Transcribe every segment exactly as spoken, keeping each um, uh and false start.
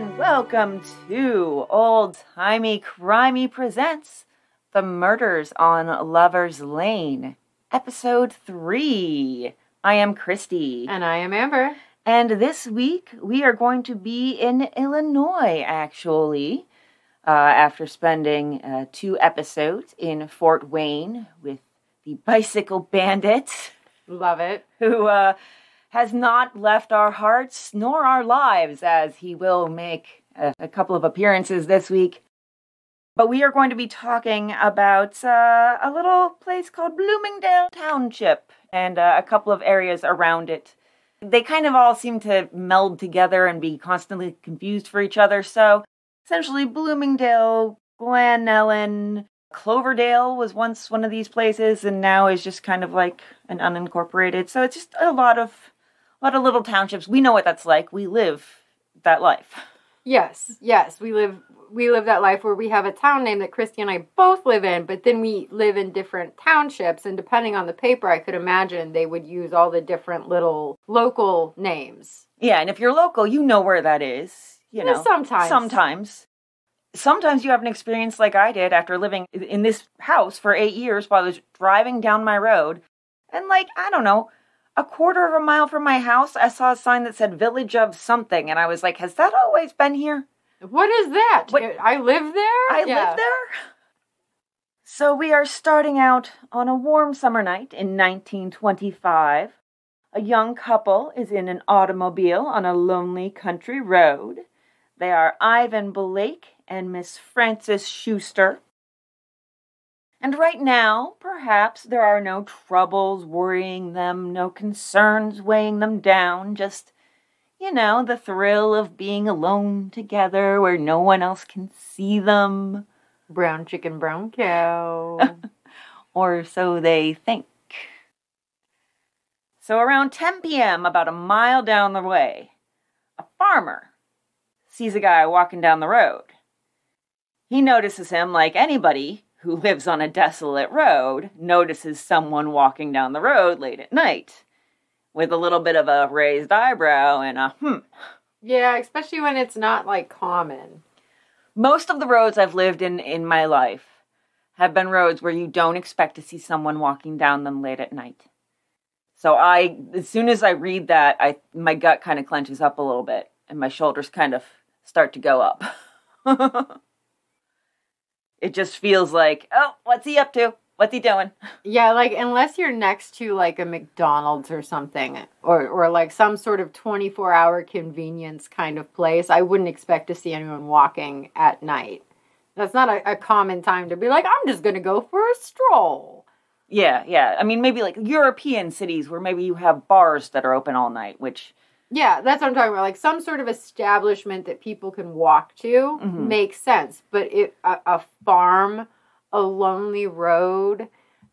and welcome to Old Timey Crimey Presents, The Murders on Lover's Lane, Episode three. I am Christy. And I am Amber. And this week, we are going to be in Illinois, actually, uh, after spending uh, two episodes in Fort Wayne with the Bicycle Bandit. Love it. Who, uh... has not left our hearts nor our lives, as he will make a, a couple of appearances this week. But we are going to be talking about uh, a little place called Bloomingdale Township and uh, a couple of areas around it. They kind of all seem to meld together and be constantly confused for each other. So essentially Bloomingdale, Glen Ellyn, Cloverdale was once one of these places and now is just kind of like an unincorporated. So it's just a lot of... a lot of little townships. We know what that's like. We live that life. Yes, yes. We live we live that life where we have a town name that Christy and I both live in, but then we live in different townships. And depending on the paper, I could imagine they would use all the different little local names. Yeah, and if you're local, you know where that is. You know, sometimes. Sometimes. Sometimes you have an experience like I did after living in this house for eight years while I was driving down my road. And like, I don't know, a quarter of a mile from my house, I saw a sign that said Village of something. And I was like, has that always been here? What is that? What? I live there? I yeah. live there? So we are starting out on a warm summer night in nineteen twenty-five. A young couple is in an automobile on a lonely country road. They are Ivan Blake and Miss Frances Schuster. And right now, perhaps, there are no troubles worrying them, no concerns weighing them down, just, you know, the thrill of being alone together where no one else can see them. Brown chicken, brown cow. Or so they think. So around ten p.m., about a mile down the way, a farmer sees a guy walking down the road. He notices him like anybody who lives on a desolate road, notices someone walking down the road late at night with a little bit of a raised eyebrow and a hmm. Yeah, especially when it's not, like, common. Most of the roads I've lived in in my life have been roads where you don't expect to see someone walking down them late at night. So I, as soon as I read that, I my gut kind of clenches up a little bit and my shoulders kind of start to go up. It just feels like, oh, what's he up to? What's he doing? Yeah, like, unless you're next to, like, a McDonald's or something, or, or like, some sort of twenty-four hour convenience kind of place, I wouldn't expect to see anyone walking at night. That's not a, a common time to be like, I'm just going to go for a stroll. Yeah, yeah. I mean, maybe, like, European cities where maybe you have bars that are open all night, which... yeah, that's what I'm talking about. Like, some sort of establishment that people can walk to mm-hmm. makes sense. But it, a, a farm, a lonely road,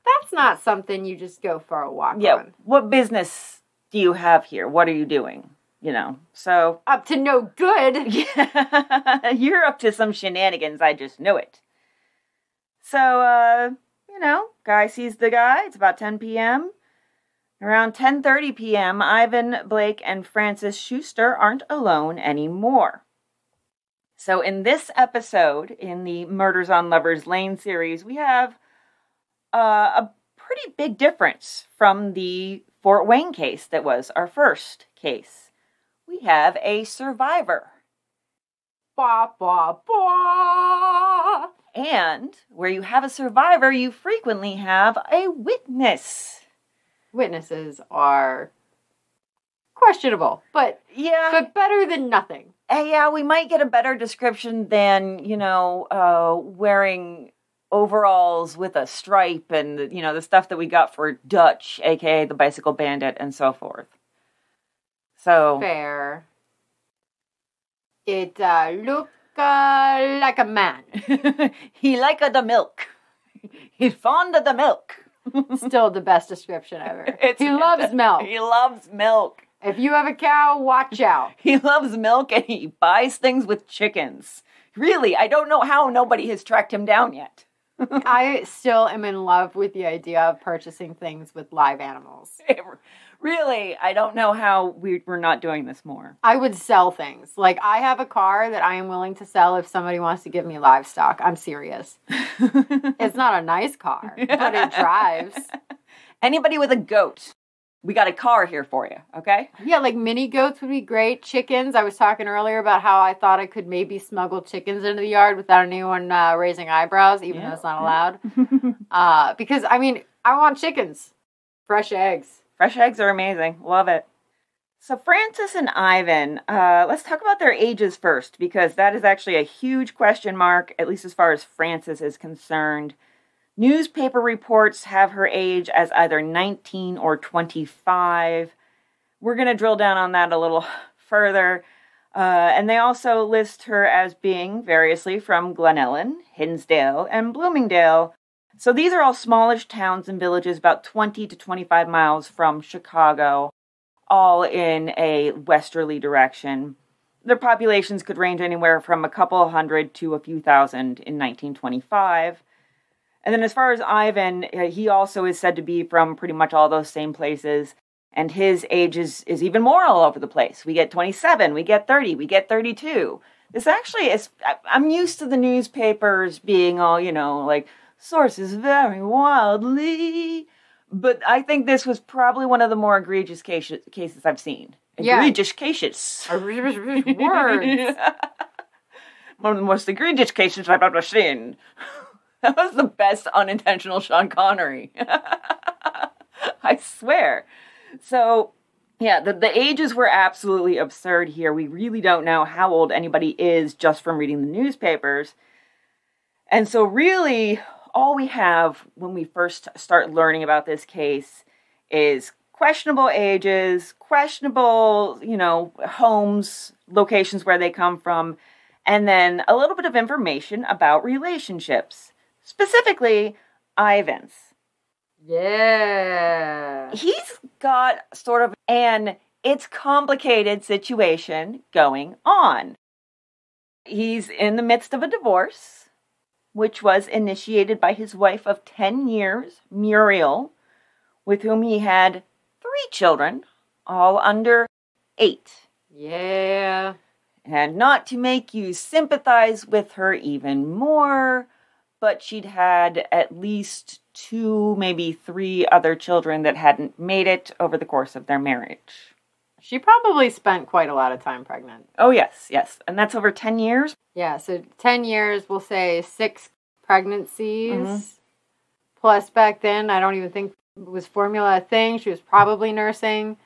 that's not something you just go for a walk yeah. on. Yeah, what business do you have here? What are you doing? You know, so... up to no good! Yeah, you're up to some shenanigans, I just knew it. So, uh, you know, guy sees the guy. It's about ten p.m., around ten thirty p.m., Ivan Blake and Frances Schuster aren't alone anymore. So in this episode, in the Murders on Lover's Lane series, we have uh, a pretty big difference from the Fort Wayne case that was our first case. We have a survivor. Ba, ba, ba! And where you have a survivor, you frequently have a witness. Witnesses are questionable, but yeah, but better than nothing. Uh, yeah, we might get a better description than, you know, uh, wearing overalls with a stripe and, you know, the stuff that we got for Dutch, a k a the Bicycle Bandit and so forth. So fair. It uh, look uh, like a man. He like the milk. He fond of the milk. Still the best description ever. It's he loves milk. He loves milk. If you have a cow, watch out. He loves milk and he buys things with chickens. Really, I don't know how nobody has tracked him down yet. I still am in love with the idea of purchasing things with live animals. It, really, I don't know how we, we're not doing this more. I would sell things. Like, I have a car that I am willing to sell if somebody wants to give me livestock. I'm serious. It's not a nice car, but it drives. Anybody with a goat, we got a car here for you, okay? Yeah, like mini goats would be great. Chickens, I was talking earlier about how I thought I could maybe smuggle chickens into the yard without anyone uh, raising eyebrows, even yeah. though it's not allowed. uh, because, I mean, I want chickens. Fresh eggs. Fresh eggs are amazing. Love it. So Frances and Ivan, uh, let's talk about their ages first, because that is actually a huge question mark, at least as far as Frances is concerned. Newspaper reports have her age as either nineteen or twenty-five. We're going to drill down on that a little further. Uh, and they also list her as being variously from Glen Ellyn, Hinsdale, and Bloomingdale. So these are all smallish towns and villages about twenty to twenty-five miles from Chicago, all in a westerly direction. Their populations could range anywhere from a couple hundred to a few thousand in nineteen twenty-five. And then as far as Ivan, he also is said to be from pretty much all those same places. And his age is, is even more all over the place. We get twenty-seven, we get thirty, we get thirty-two. This actually is, I'm used to the newspapers being all, you know, like, sources vary wildly. But I think this was probably one of the more egregious case, cases I've seen. Yeah. Egregious cases. Egregious words. One of the most egregious cases I've ever seen. That was the best unintentional Sean Connery. I swear. So, yeah, the, the ages were absolutely absurd here. We really don't know how old anybody is just from reading the newspapers. And so really, all we have when we first start learning about this case is questionable ages, questionable, you know, homes, locations where they come from, and then a little bit of information about relationships. Specifically, Ivan's. Yeah. He's got sort of an it's complicated situation going on. He's in the midst of a divorce, which was initiated by his wife of ten years, Muriel, with whom he had three children, all under eight. Yeah. And not to make you sympathize with her even more, but she'd had at least two, maybe three other children that hadn't made it over the course of their marriage. She probably spent quite a lot of time pregnant. Oh, yes, yes. And that's over ten years? Yeah, so ten years, we'll say six pregnancies. Mm-hmm. Plus, back then, I don't even think it was formula a thing. She was probably nursing.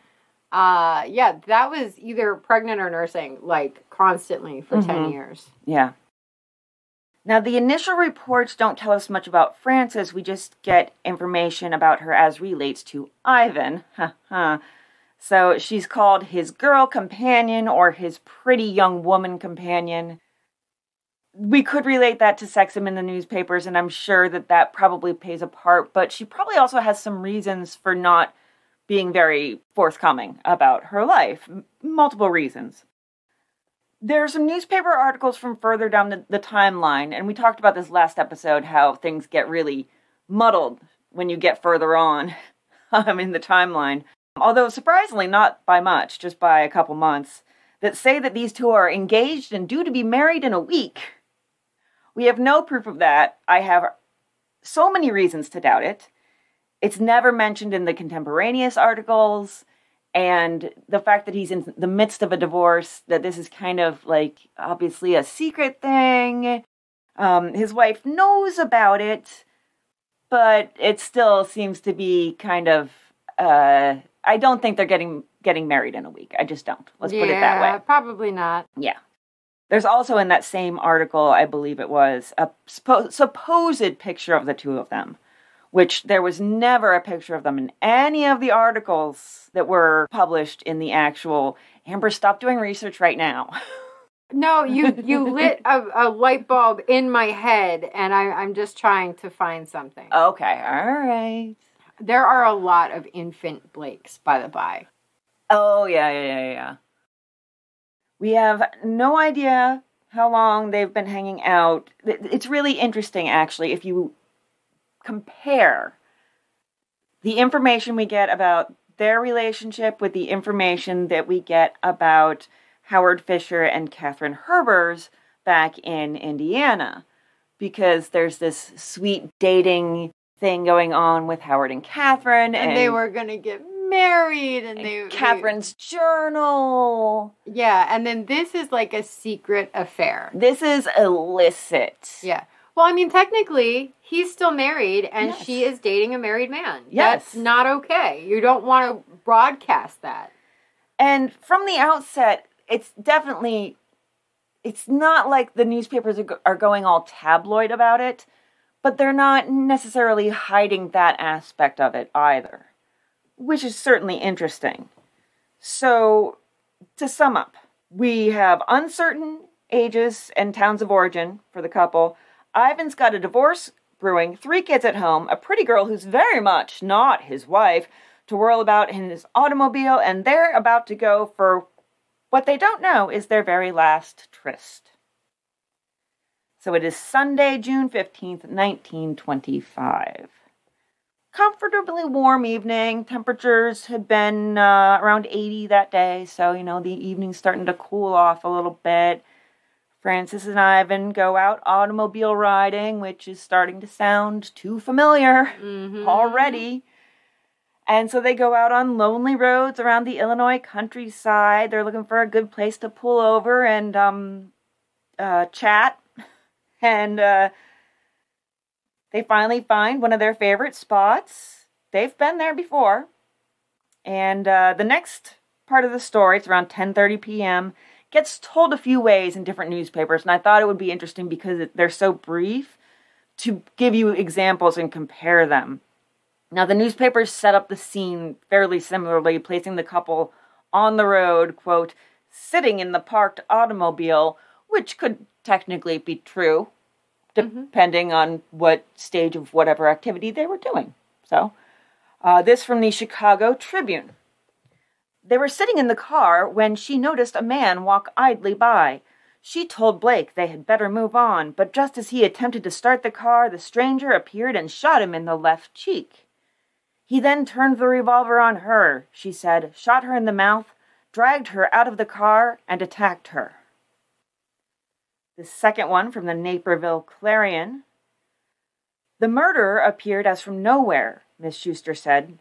Uh, yeah, that was either pregnant or nursing, like, constantly for mm-hmm. ten years. Yeah. Now, the initial reports don't tell us much about Frances. We just get information about her as relates to Ivan. So she's called his girl companion or his pretty young woman companion. We could relate that to sexism in the newspapers, and I'm sure that that probably plays a part. But she probably also has some reasons for not being very forthcoming about her life. Multiple reasons. There are some newspaper articles from further down the, the timeline, and we talked about this last episode, how things get really muddled when you get further on um, in the timeline. Although, surprisingly, not by much, just by a couple months, that say that these two are engaged and due to be married in a week. We have no proof of that. I have so many reasons to doubt it. It's never mentioned in the contemporaneous articles. And the fact that he's in the midst of a divorce, that this is kind of like obviously a secret thing. Um, his wife knows about it, but it still seems to be kind of, uh, I don't think they're getting getting married in a week. I just don't. Let's yeah, put it that way. Yeah, probably not. Yeah. There's also in that same article, I believe it was, a suppo- supposed picture of the two of them. Which there was never a picture of them in any of the articles that were published in the actual. Amber, stop doing research right now. No, you you lit a, a light bulb in my head, and I, I'm just trying to find something. Okay, all right. There are a lot of infant Blakes, by the by. Oh, yeah, yeah, yeah, yeah. We have no idea how long they've been hanging out. It's really interesting, actually, if you compare the information we get about their relationship with the information that we get about Howard Fisher and Katherine Herber's back in Indiana, because there's this sweet dating thing going on with Howard and Katherine. And, and they were going to get married. And, and they, Katherine's they, journal. Yeah, and then this is like a secret affair. This is illicit. Yeah. Well, I mean, technically, he's still married, and yes. she is dating a married man. Yes. That's not okay. You don't want to broadcast that. And from the outset, it's definitely, it's not like the newspapers are, are going all tabloid about it, but they're not necessarily hiding that aspect of it either, which is certainly interesting. So, to sum up, we have uncertain ages and towns of origin for the couple. Ivan's got a divorce brewing, three kids at home, a pretty girl who's very much not his wife, to whirl about in his automobile, and they're about to go for what they don't know is their very last tryst. So it is Sunday, June fifteenth, nineteen twenty-five. Comfortably warm evening. Temperatures had been uh, around eighty that day, so, you know, the evening's starting to cool off a little bit. Frances and Ivan go out automobile riding, which is starting to sound too familiar mm-hmm. already. And so they go out on lonely roads around the Illinois countryside. They're looking for a good place to pull over and um, uh, chat. And uh, they finally find one of their favorite spots. They've been there before. And uh, the next part of the story, it's around ten thirty p m, gets told a few ways in different newspapers, and I thought it would be interesting because they're so brief to give you examples and compare them. Now, the newspapers set up the scene fairly similarly, placing the couple on the road, quote, sitting in the parked automobile, which could technically be true, depending mm-hmm. on what stage of whatever activity they were doing. So, uh, this from the Chicago Tribune. They were sitting in the car when she noticed a man walk idly by. She told Blake they had better move on, but just as he attempted to start the car, the stranger appeared and shot him in the left cheek. He then turned the revolver on her, she said, shot her in the mouth, dragged her out of the car, and attacked her. The second one from the Naperville Clarion. The murderer appeared as from nowhere, Miss Schuster said.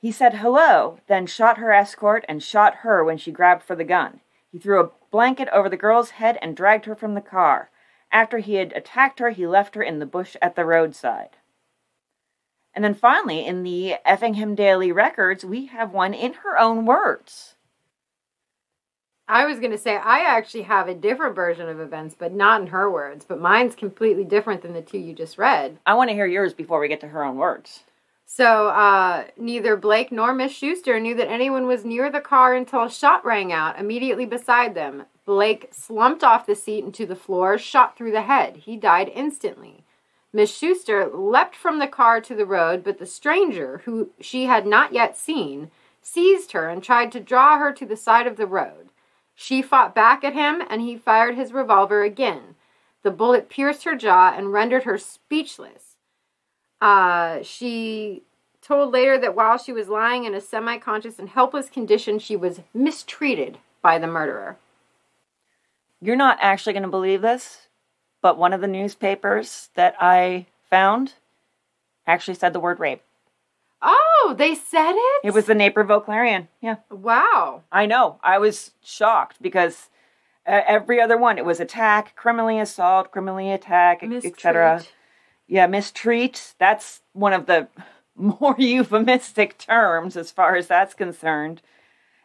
He said hello, then shot her escort and shot her when she grabbed for the gun. He threw a blanket over the girl's head and dragged her from the car. After he had attacked her, he left her in the bush at the roadside. And then finally, in the Effingham Daily Records, we have one in her own words. I was going to say, I actually have a different version of events, but not in her words. But mine's completely different than the two you just read. I want to hear yours before we get to her own words. So, uh, neither Blake nor Miss Schuster knew that anyone was near the car until a shot rang out immediately beside them. Blake slumped off the seat into the floor, shot through the head. He died instantly. Miss Schuster leapt from the car to the road, but the stranger, who she had not yet seen, seized her and tried to draw her to the side of the road. She fought back at him, and he fired his revolver again. The bullet pierced her jaw and rendered her speechless. Uh, she told later that while she was lying in a semi-conscious and helpless condition, she was mistreated by the murderer. You're not actually going to believe this, but one of the newspapers that I found actually said the word rape. Oh, they said it? It was the Naperville Clarion, yeah. Wow. I know. I was shocked because uh, every other one, it was attack, criminally assault, criminally attack, et cetera. Yeah, mistreat, that's one of the more euphemistic terms as far as that's concerned.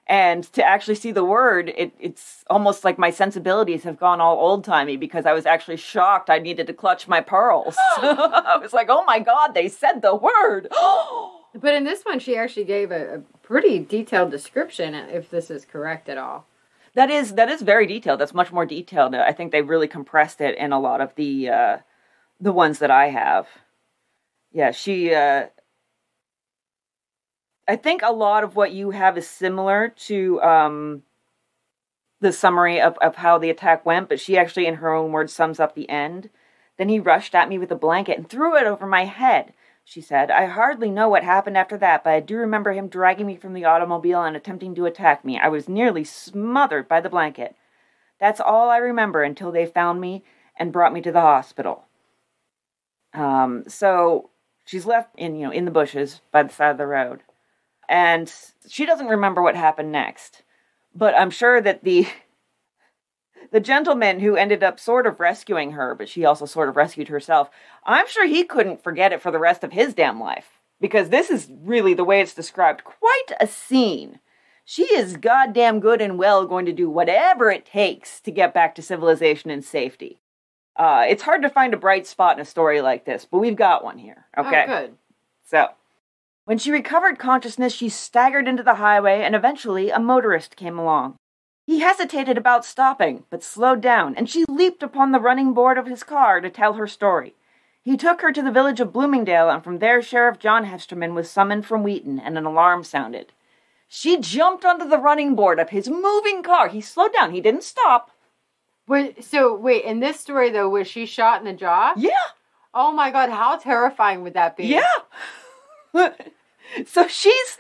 And to actually see the word, it, it's almost like my sensibilities have gone all old-timey because I was actually shocked I needed to clutch my pearls. I was like, oh my God, they said the word. But in this one, she actually gave a, a pretty detailed description, if this is correct at all. That is, that is very detailed. That's much more detailed. I think they really compressed it in a lot of the... Uh, The ones that I have. Yeah, she, uh... I think a lot of what you have is similar to, um... the summary of, of how the attack went, but she actually, in her own words, sums up the end. Then he rushed at me with a blanket and threw it over my head, she said. I hardly know what happened after that, but I do remember him dragging me from the automobile and attempting to attack me. I was nearly smothered by the blanket. That's all I remember until they found me and brought me to the hospital. Um, so she's left in, you know, in the bushes by the side of the road. And she doesn't remember what happened next. But I'm sure that the the gentleman who ended up sort of rescuing her, but she also sort of rescued herself, I'm sure he couldn't forget it for the rest of his damn life. Because this is really, the way it's described, quite a scene. She is goddamn good and well going to do whatever it takes to get back to civilization and safety. Uh, it's hard to find a bright spot in a story like this, but we've got one here. Okay. Oh, good. So, when she recovered consciousness, she staggered into the highway, and eventually a motorist came along. He hesitated about stopping, but slowed down, and she leaped upon the running board of his car to tell her story. He took her to the village of Bloomingdale, and from there Sheriff John Hesterman was summoned from Wheaton, and an alarm sounded. She jumped onto the running board of his moving car. He slowed down. He didn't stop. Wait, so, wait, in this story, though, was she shot in the jaw? Yeah. Oh, my God, how terrifying would that be? Yeah. So she's,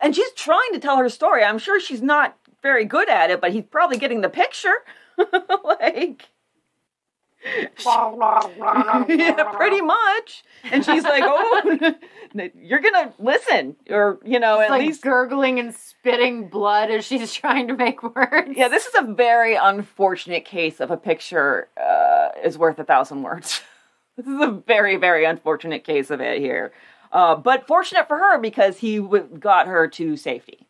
and she's trying to tell her story. I'm sure she's not very good at it, but he's probably getting the picture. Like, yeah, pretty much. And she's like, oh, you're going to listen. Or, you know, she's at like least gurgling and spitting blood as she's trying to make words. Yeah, this is a very unfortunate case of a picture uh, is worth a thousand words. This is a very, very unfortunate case of it here. Uh, but fortunate for her because he w- got her to safety.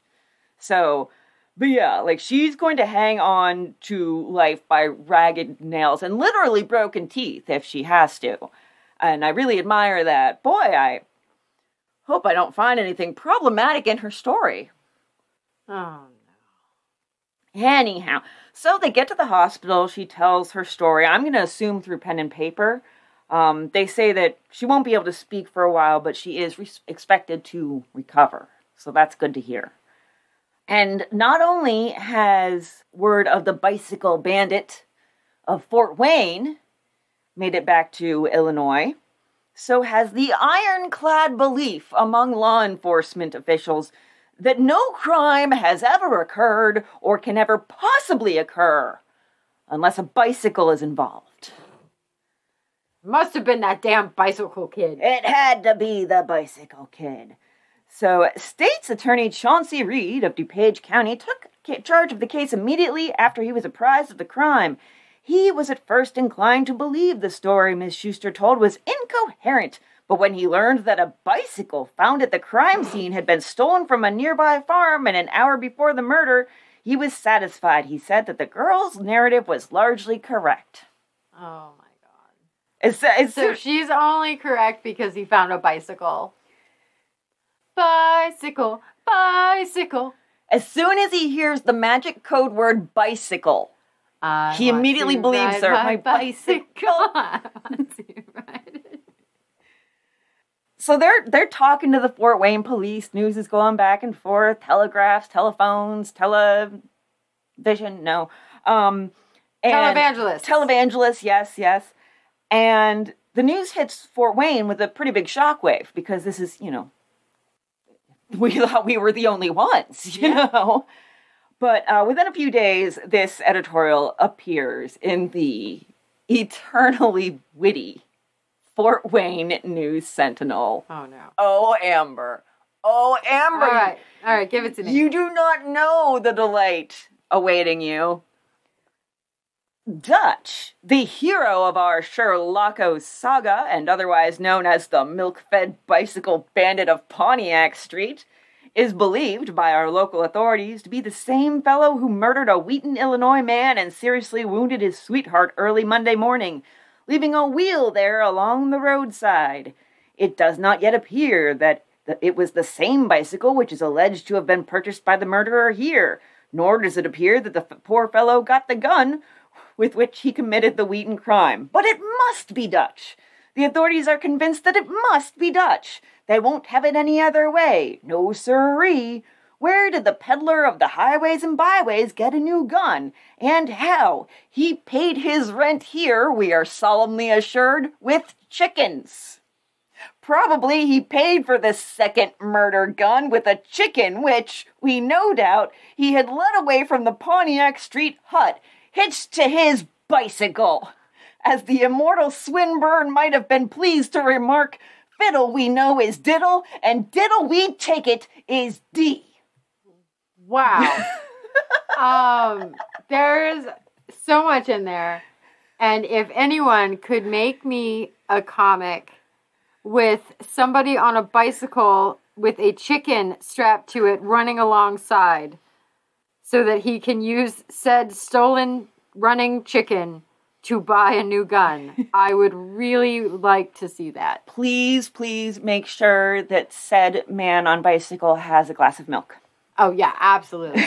So, but yeah, like she's going to hang on to life by ragged nails and literally broken teeth if she has to. And I really admire that. Boy, I hope I don't find anything problematic in her story. Oh, no. Anyhow, so they get to the hospital. She tells her story. I'm going to assume through pen and paper. Um, they say that she won't be able to speak for a while, but she is re- expected to recover. So that's good to hear. And not only has word of the Bicycle Bandit of Fort Wayne made it back to Illinois, so has the ironclad belief among law enforcement officials that no crime has ever occurred or can ever possibly occur unless a bicycle is involved. Must have been that damn bicycle kid. It had to be the bicycle kid. So, State's Attorney Chauncey Reed of DuPage County took charge of the case immediately after he was apprised of the crime. He was at first inclined to believe the story Miss Schuster told was incoherent, but when he learned that a bicycle found at the crime scene had been stolen from a nearby farm and an hour before the murder, he was satisfied, he said, that the girl's narrative was largely correct. Oh, my. It's, it's, so she's only correct because he found a bicycle. Bicycle, bicycle. As soon as he hears the magic code word bicycle, I he immediately believes her. My, my bicycle. bicycle. So they're they're talking to the Fort Wayne police. News is going back and forth. Telegraphs, telephones, television. No, um, and televangelists. Televangelists. Yes, yes. And the news hits Fort Wayne with a pretty big shockwave because this is, you know, we thought we were the only ones, you yeah. know. But uh, within a few days, this editorial appears in the eternally witty Fort Wayne News Sentinel. Oh, no. Oh, Amber. Oh, Amber. All right. All right. Give it to me. You do not know the delight awaiting you. Dutch, the hero of our Sherlocko saga, and otherwise known as the milk-fed bicycle bandit of Pontiac Street, is believed by our local authorities to be the same fellow who murdered a Wheaton, Illinois man and seriously wounded his sweetheart early Monday morning, leaving a wheel there along the roadside. It does not yet appear that it was the same bicycle which is alleged to have been purchased by the murderer here, nor does it appear that the poor fellow got the gun with which he committed the Wheaton crime. But it must be Dutch. The authorities are convinced that it must be Dutch. They won't have it any other way. No sirree. Where did the peddler of the highways and byways get a new gun? And how? He paid his rent here, we are solemnly assured, with chickens. Probably he paid for this second murder gun with a chicken, which, we no doubt, he had led away from the Pontiac Street hut, hitched to his bicycle. As the immortal Swinburne might have been pleased to remark, fiddle we know is diddle, and diddle we take it is D. Wow. um, there's so much in there. And if anyone could make me a comic with somebody on a bicycle with a chicken strapped to it running alongside so that he can use said stolen running chicken to buy a new gun, I would really like to see that. Please, please make sure that said man on bicycle has a glass of milk. Oh, yeah, absolutely.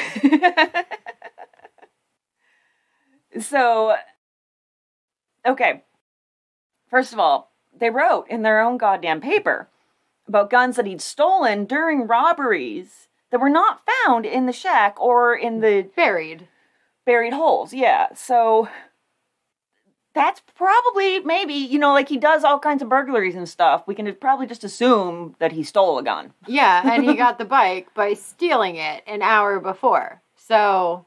So, okay. First of all, they wrote in their own goddamn paper about guns that he'd stolen during robberies that were not found in the shack or in the... Buried. Buried holes, yeah. So, that's probably, maybe, you know, like he does all kinds of burglaries and stuff. We can probably just assume that he stole a gun. Yeah, and he got the bike by stealing it an hour before. So,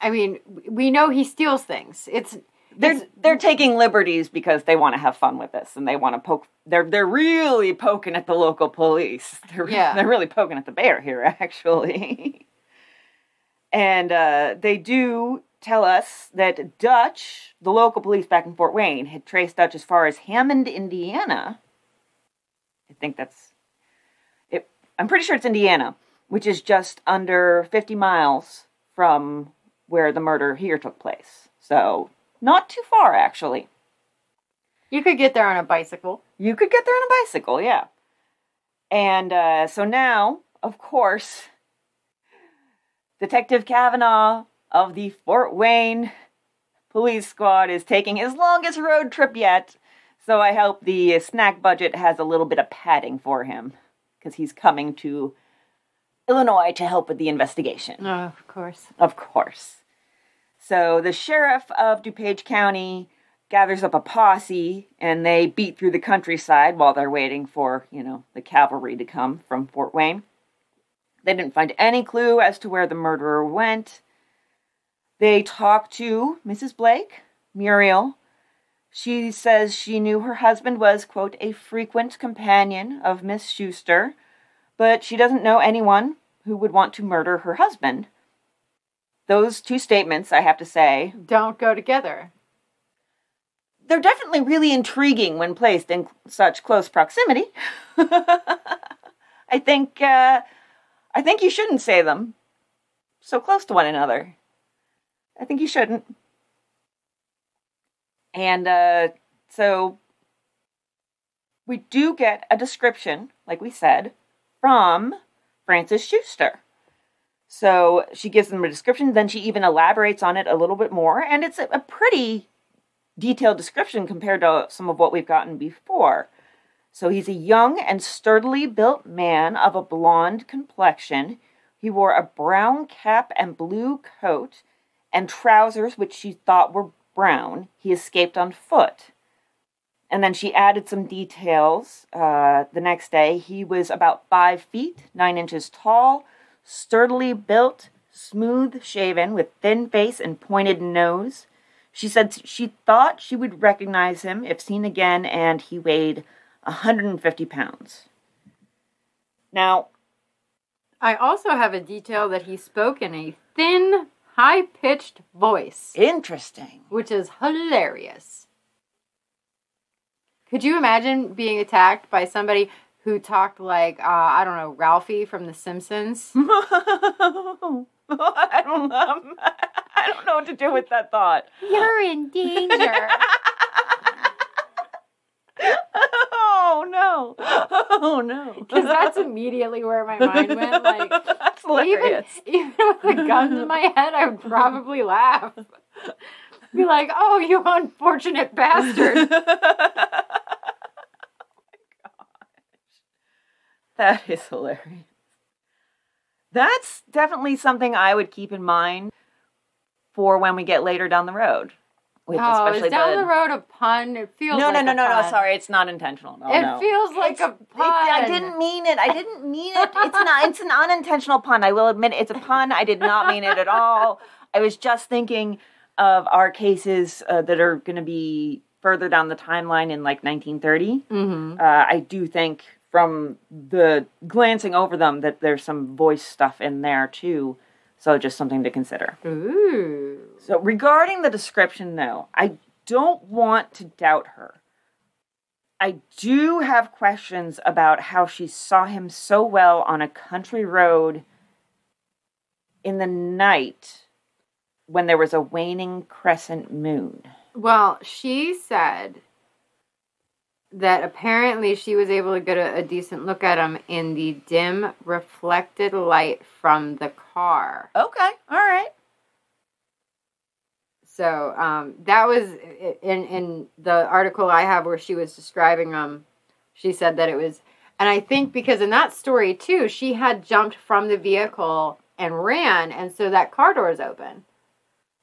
I mean, we know he steals things. It's... They're they're taking liberties because they want to have fun with this and they want to poke. They're they're really poking at the local police. They're yeah. they're really poking at the bear here, actually. And uh, they do tell us that Dutch, the local police back in Fort Wayne, had traced Dutch as far as Hammond, Indiana. I think that's it. I'm pretty sure it's Indiana, which is just under fifty miles from where the murder here took place. So. Not too far, actually. You could get there on a bicycle. You could get there on a bicycle, yeah. And uh, so now, of course, Detective Kavanaugh of the Fort Wayne Police Squad is taking his longest road trip yet. So I hope the snack budget has a little bit of padding for him. Because he's coming to Illinois to help with the investigation. Oh, of course. Of course. So the sheriff of DuPage County gathers up a posse, and they beat through the countryside while they're waiting for, you know, the cavalry to come from Fort Wayne. They didn't find any clue as to where the murderer went. They talk to Missus Blake, Muriel. She says she knew her husband was, quote, a frequent companion of Miss Schuster, but she doesn't know anyone who would want to murder her husband. Those two statements, I have to say... don't go together. They're definitely really intriguing when placed in such close proximity. I think, uh... I think you shouldn't say them so close to one another. I think you shouldn't. And, uh, so... we do get a description, like we said, from Frances Schuster. So she gives them a description, then she even elaborates on it a little bit more, and it's a pretty detailed description compared to some of what we've gotten before. So he's a young and sturdily built man of a blonde complexion. He wore a brown cap and blue coat and trousers which she thought were brown. He escaped on foot. And then she added some details uh, the next day. He was about five feet, nine inches tall, sturdily built, smooth-shaven, with thin face and pointed nose. She said she thought she would recognize him if seen again, and he weighed one hundred fifty pounds. Now, I also have a detail that he spoke in a thin, high-pitched voice. Interesting. Which is hilarious. Could you imagine being attacked by somebody who talked like, uh, I don't know, Ralphie from The Simpsons? I don't know. I don't know what to do with that thought. You're in danger. Oh, no. Oh, no. Because that's immediately where my mind went. Like, that's hilarious. Even, even with the guns in my head, I would probably laugh. Be like, oh, you unfortunate bastard. That is hilarious. That's definitely something I would keep in mind for when we get later down the road. With oh, especially is down the, the road a pun? It feels no, like no, no, a no, pun. no. Sorry, it's not intentional. No, it no. feels like it's, a pun. It, I didn't mean it. I didn't mean it. It's not. It's an unintentional pun. I will admit it's a pun. I did not mean it at all. I was just thinking of our cases uh, that are going to be further down the timeline in like nineteen thirty. Mm-hmm. uh, I do think from the glancing over them that there's some voice stuff in there too. So just something to consider. Ooh. So regarding the description, though, I don't want to doubt her. I do have questions about how she saw him so well on a country road in the night when there was a waning crescent moon. Well, she said that apparently she was able to get a, a decent look at him in the dim, reflected light from the car. Okay, all right. So um, that was in, in the article I have where she was describing him. She said that it was, and I think because in that story too, she had jumped from the vehicle and ran, and so that car door is open.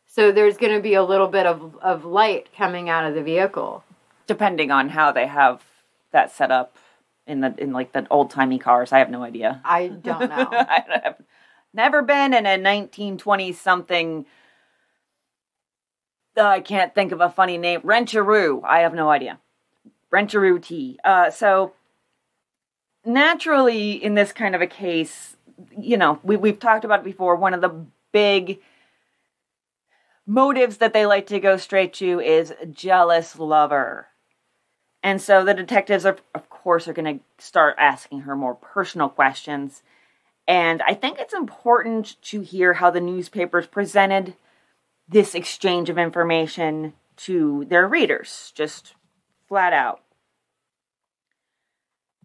So there's going to be a little bit of, of light coming out of the vehicle. Depending on how they have that set up in the in like the old timey cars, I have no idea. I don't know. I have never been in a nineteen twenty something. Uh, I can't think of a funny name. Rencheroo. I have no idea. Rencheroo tea. Uh, so naturally, in this kind of a case, you know, we we've talked about it before. One of the big motives that they like to go straight to is jealous lover. And so the detectives, are, of course, are going to start asking her more personal questions. And I think it's important to hear how the newspapers presented this exchange of information to their readers, just flat out.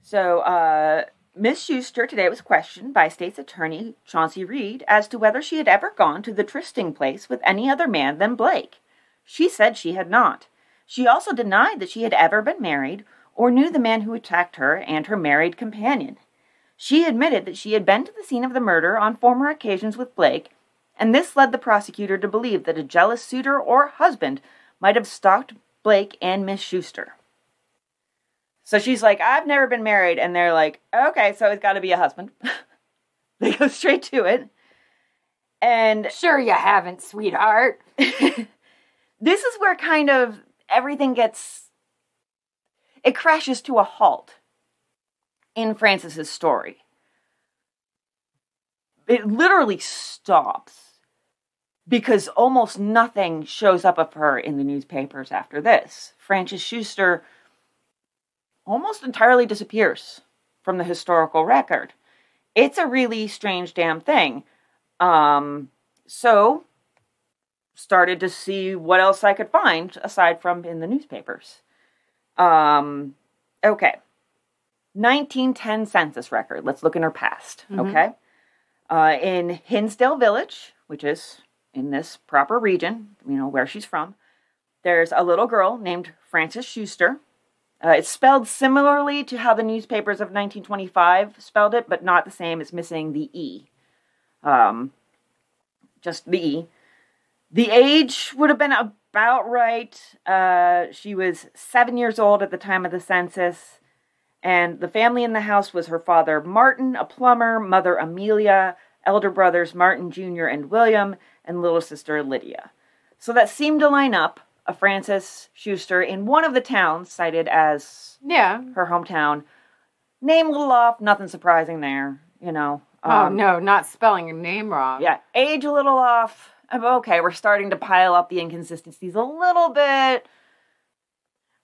So, uh, Miss Schuster today was questioned by State's Attorney Chauncey Reed as to whether she had ever gone to the trysting place with any other man than Blake. She said she had not. She also denied that she had ever been married or knew the man who attacked her and her married companion. She admitted that she had been to the scene of the murder on former occasions with Blake, and this led the prosecutor to believe that a jealous suitor or husband might have stalked Blake and Miss Schuster. So she's like, I've never been married, and they're like, okay, so it's got to be a husband. They go straight to it. And sure you haven't, sweetheart. This is where kind of everything gets, it crashes to a halt in Frances's story. It literally stops because almost nothing shows up of her in the newspapers after this. Frances Schuster almost entirely disappears from the historical record. It's a really strange damn thing. Um, so... started to see what else I could find aside from in the newspapers. Um, okay. nineteen ten census record. Let's look in her past. Mm-hmm. Okay. Uh, in Hinsdale Village, which is in this proper region, you know, where she's from, there's a little girl named Frances Schuster. Uh, it's spelled similarly to how the newspapers of nineteen twenty-five spelled it, but not the same. It's missing the E. Um, just the E. The age would have been about right. Uh, she was seven years old at the time of the census. And the family in the house was her father, Martin, a plumber, mother, Amelia, elder brothers, Martin Junior and William, and little sister, Lydia. So that seemed to line up a Frances Schuster in one of the towns cited as yeah. her hometown. Name a little off, nothing surprising there, you know. Oh, um, no, not spelling your name wrong. Yeah, age a little off. Okay, we're starting to pile up the inconsistencies a little bit.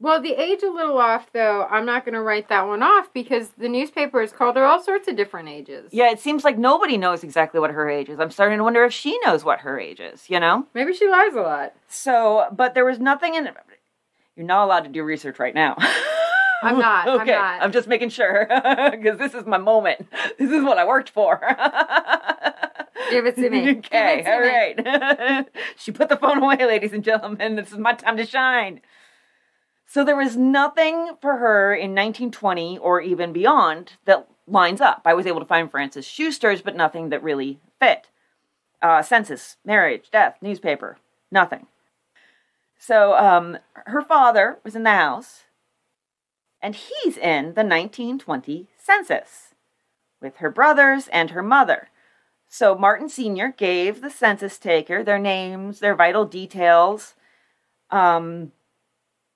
Well, the age a little off, though, I'm not going to write that one off because the newspaper has called her all sorts of different ages. Yeah, it seems like nobody knows exactly what her age is. I'm starting to wonder if she knows what her age is, you know? Maybe she lies a lot. So, but there was nothing in it. You're not allowed to do research right now. I'm not. Okay, I'm not. I'm just making sure because this is my moment. This is what I worked for. Give it to me. Okay, all right. She put the phone away, ladies and gentlemen. This is my time to shine. So there was nothing for her in nineteen twenty or even beyond that lines up. I was able to find Frances Schuster's, but nothing that really fit. Uh, census, marriage, death, newspaper, nothing. So um, her father was in the house, and he's in the nineteen twenty census with her brothers and her mother. So Martin Senior gave the census taker their names, their vital details. Um,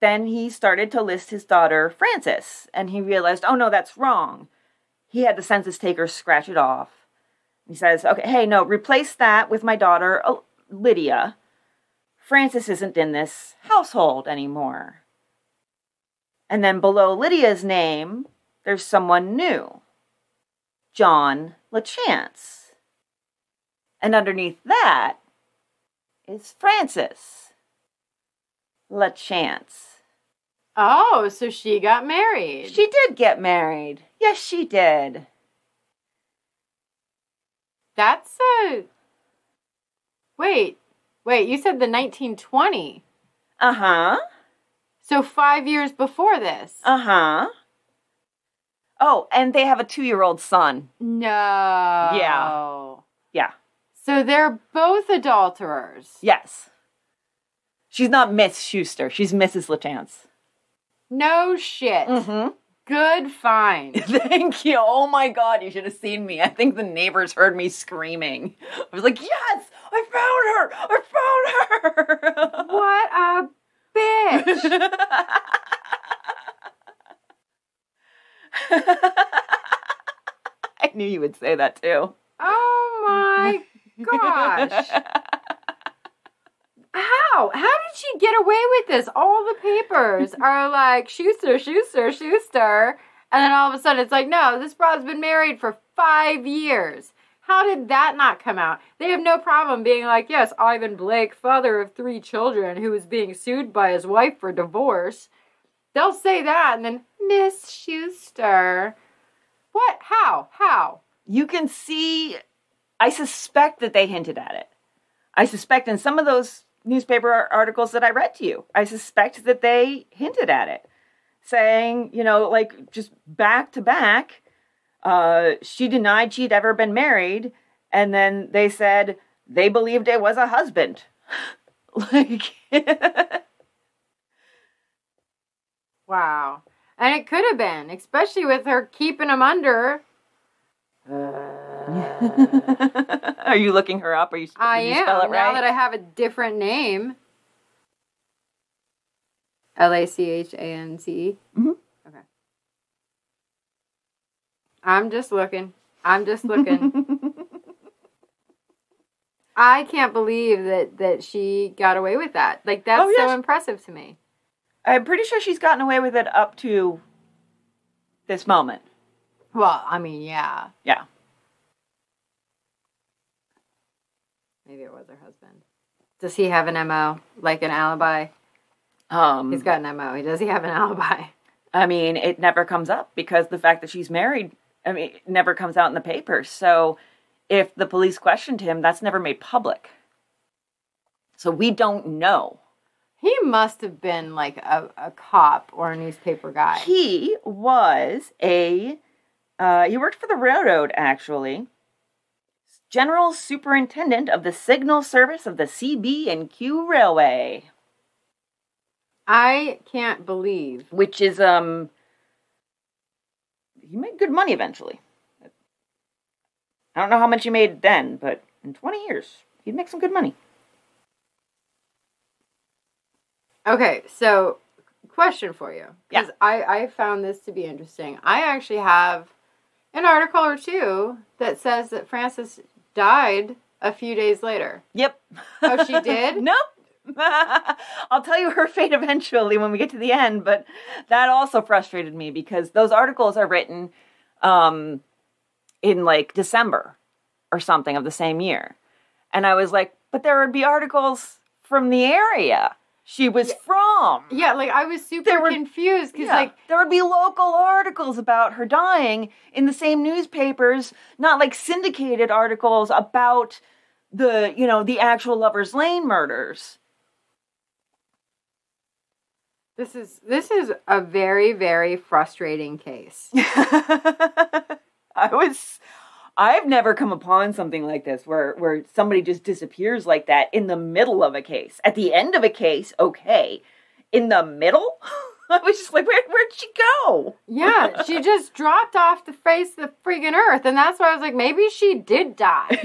then he started to list his daughter, Frances, and he realized, oh, no, that's wrong. He had the census taker scratch it off. He says, okay, hey, no, replace that with my daughter, Lydia. Frances isn't in this household anymore. And then below Lydia's name, there's someone new, John Lachance. And underneath that is Frances LaChance. Oh, so she got married. She did get married. Yes, she did. That's a... Wait, wait, you said the nineteen twenty. Uh-huh. So five years before this. Uh-huh. Oh, and they have a two-year-old son. No. Yeah. Yeah. So they're both adulterers. Yes. She's not Miss Schuster. She's Missus LaChance. No shit. Mm-hmm. Good find. Thank you. Oh, my God. You should have seen me. I think the neighbors heard me screaming. I was like, yes, I found her. I found her. What a... bitch. I knew you would say that too. Oh my gosh. How? How did she get away with this? All the papers are like Schuster, Schuster, Schuster. And then all of a sudden it's like, no, this broad's been married for five years. How did that not come out? They have no problem being like, yes, Ivan Blake, father of three children, who is being sued by his wife for divorce. They'll say that, and then, Miss Schuster. What? How? How? You can see, I suspect that they hinted at it. I suspect in some of those newspaper articles that I read to you, I suspect that they hinted at it, saying, you know, like, just back to back, Uh, she denied she'd ever been married, and then they said they believed it was a husband. Like, wow. And it could have been, especially with her keeping him under. Uh... Are you looking her up? Are you? I am. Spell it right? Now that I have a different name. L A C H A N C E. Mm-hmm. I'm just looking. I'm just looking. I can't believe that, that she got away with that. Like, that's oh, yeah. so impressive to me. I'm pretty sure she's gotten away with it up to this moment. Well, I mean, yeah. Yeah. Maybe it was her husband. Does he have an M O? Like an alibi? Um, He's got an M O. Does he have an alibi? I mean, it never comes up because the fact that she's married... I mean, it never comes out in the papers. So if the police questioned him, that's never made public. So we don't know. He must have been like a, a cop or a newspaper guy. He was a, uh, he worked for the railroad, actually. General Superintendent of the Signal Service of the C B and Q Railway. I can't believe. Which is, um... he made good money eventually. I don't know how much he made then, but in twenty years, he'd make some good money. Okay, so question for you. Because yeah. I, I found this to be interesting. I actually have an article or two that says that Frances died a few days later. Yep. Oh, she did? Nope. I'll tell you her fate eventually when we get to the end, but that also frustrated me because those articles are written um, in like December or something of the same year. And I was like, but there would be articles from the area she was yeah. from. Yeah, like I was super there were, confused because yeah, like there would be local articles about her dying in the same newspapers, not like syndicated articles about the, you know, the actual Lover's Lane murders. This is this is a very, very frustrating case. I was, I've never come upon something like this where, where somebody just disappears like that in the middle of a case. At the end of a case, okay. In the middle? I was just like, where, where'd she go? Yeah, she just dropped off the face of the freaking earth. And that's why I was like, maybe she did die.